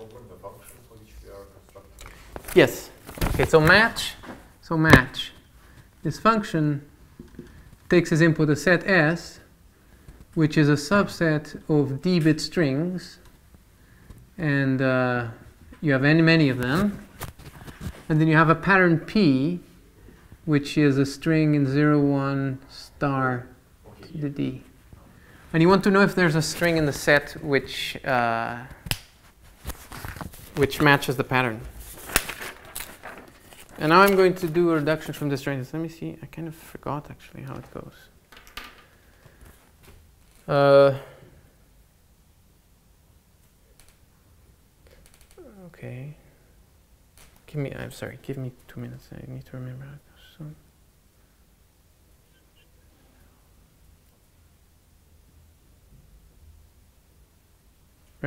function for which we are constructing? Yes. Okay, so match. This function takes as input a set S, which is a subset of d-bit strings, and you have many of them. And then you have a pattern P, which is a string in 0, 1, star to the d. And you want to know if there's a string in the set which matches the pattern. And now I'm going to do a reduction from disjointness. Let me see. I kind of forgot actually how it goes. Okay. I'm sorry. Give me 2 minutes. I need to remember how it goes. So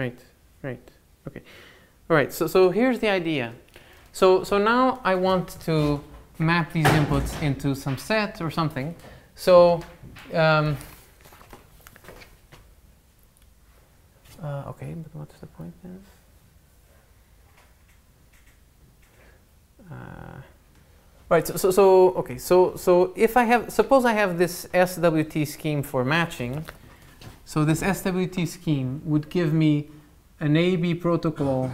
right. Okay. All right. So here's the idea. So now I want to map these inputs into some set or something. So, okay, but what's the point then? Right, okay, so if I have, suppose I have this SWT scheme for matching. So this SWT scheme would give me an AB protocol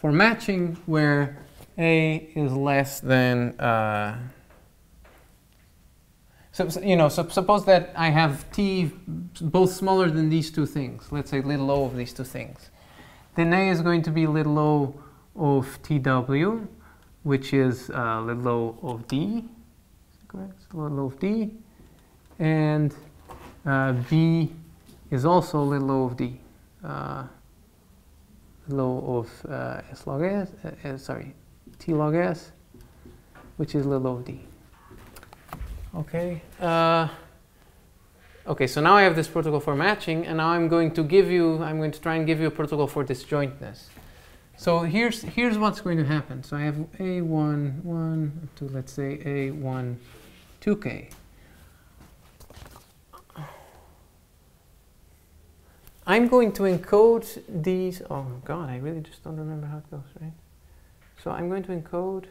for matching where A is less than So, you know, so suppose that I have t both smaller than these two things. Let's say little o of these two things. Then A is going to be little o of tw, which is little o of d. Correct? Little o of d. And B is also little o of d. Little o of s log s, sorry, t log s, which is little o of d. Okay. Okay, so now I have this protocol for matching, and now I'm going to give you, I'm going to try and give you a protocol for disjointness. So here's what's going to happen. So I have A1, 1, to let's say A1, 2K. I'm going to encode these, oh God, I really just don't remember how it goes, right? So I'm going to encode,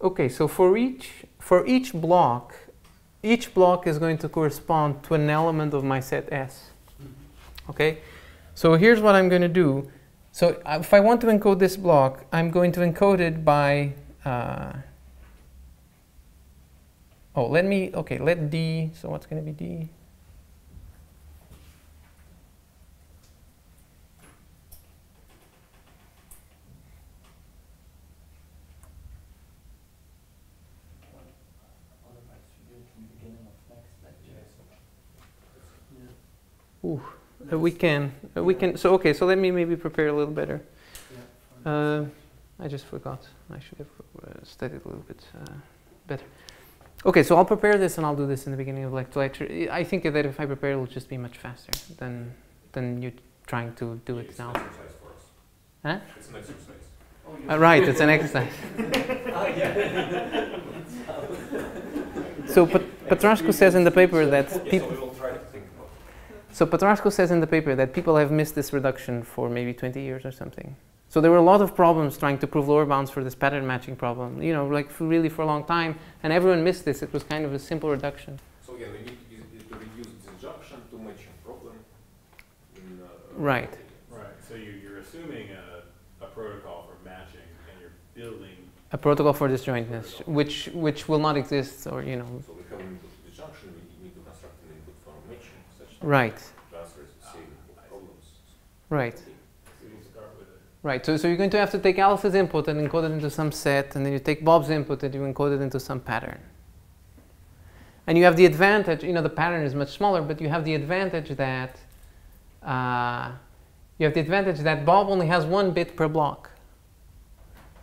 Okay, so for each block, each block is going to correspond to an element of my set S. Okay, so here's what I'm going to do. So if I want to encode this block, I'm going to encode it by. Let D. So what's going to be D? Ooh, we can. So okay, so let me maybe prepare a little better. I just forgot. I should have studied a little bit better. Okay, so I'll prepare this and I'll do this in the beginning of lecture. I think that if I prepare, it'll just be much faster than you trying to do it now. Huh? It's an exercise. Right, it's an exercise. So Pătrașcu says in the paper that people. So Pătrașcu says in the paper that people have missed this reduction for maybe 20 years or something. So there were a lot of problems trying to prove lower bounds for this pattern matching problem, you know, like really for a long time, and everyone missed this. It was kind of a simple reduction. So yeah, we need to reduce disjunction to matching problem. In, right. Right. So you're assuming a protocol for matching, and you're building a protocol for disjointness, which will not exist, or you know. So we have an input disjunction. We need to construct an input for matching. Right. Right. Right. So you're going to have to take Alice's input and encode it into some set, and then you take Bob's input and you encode it into some pattern. And you have the advantage, you know, the pattern is much smaller, but you have the advantage that Bob only has 1 bit per block,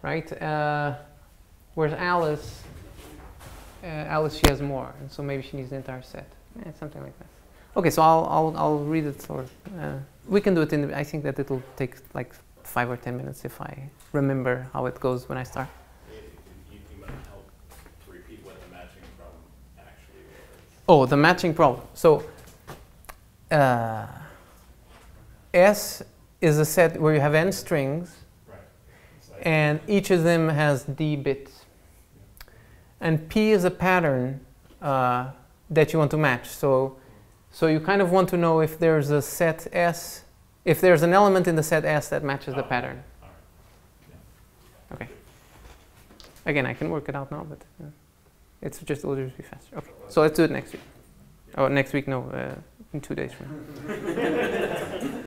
right? Whereas Alice, she has more, and so maybe she needs an entire set, something like that. Okay, so I'll read it, or we can do it in. I think that it'll take like 5 or 10 minutes if I remember how it goes when I start. You might help to repeat what the matching problem actually is. Oh, the matching problem. So S is a set where you have n strings, right. And each of them has d bits, yeah. And P is a pattern that you want to match. So you kind of want to know if there's a set S, if there's an element in the set S that matches the pattern. All right. Yeah. Okay. Again, I can work it out now, but it's just, it'll just be faster. Okay. So let's do it next week. Oh, next week? No, in 2 days from now.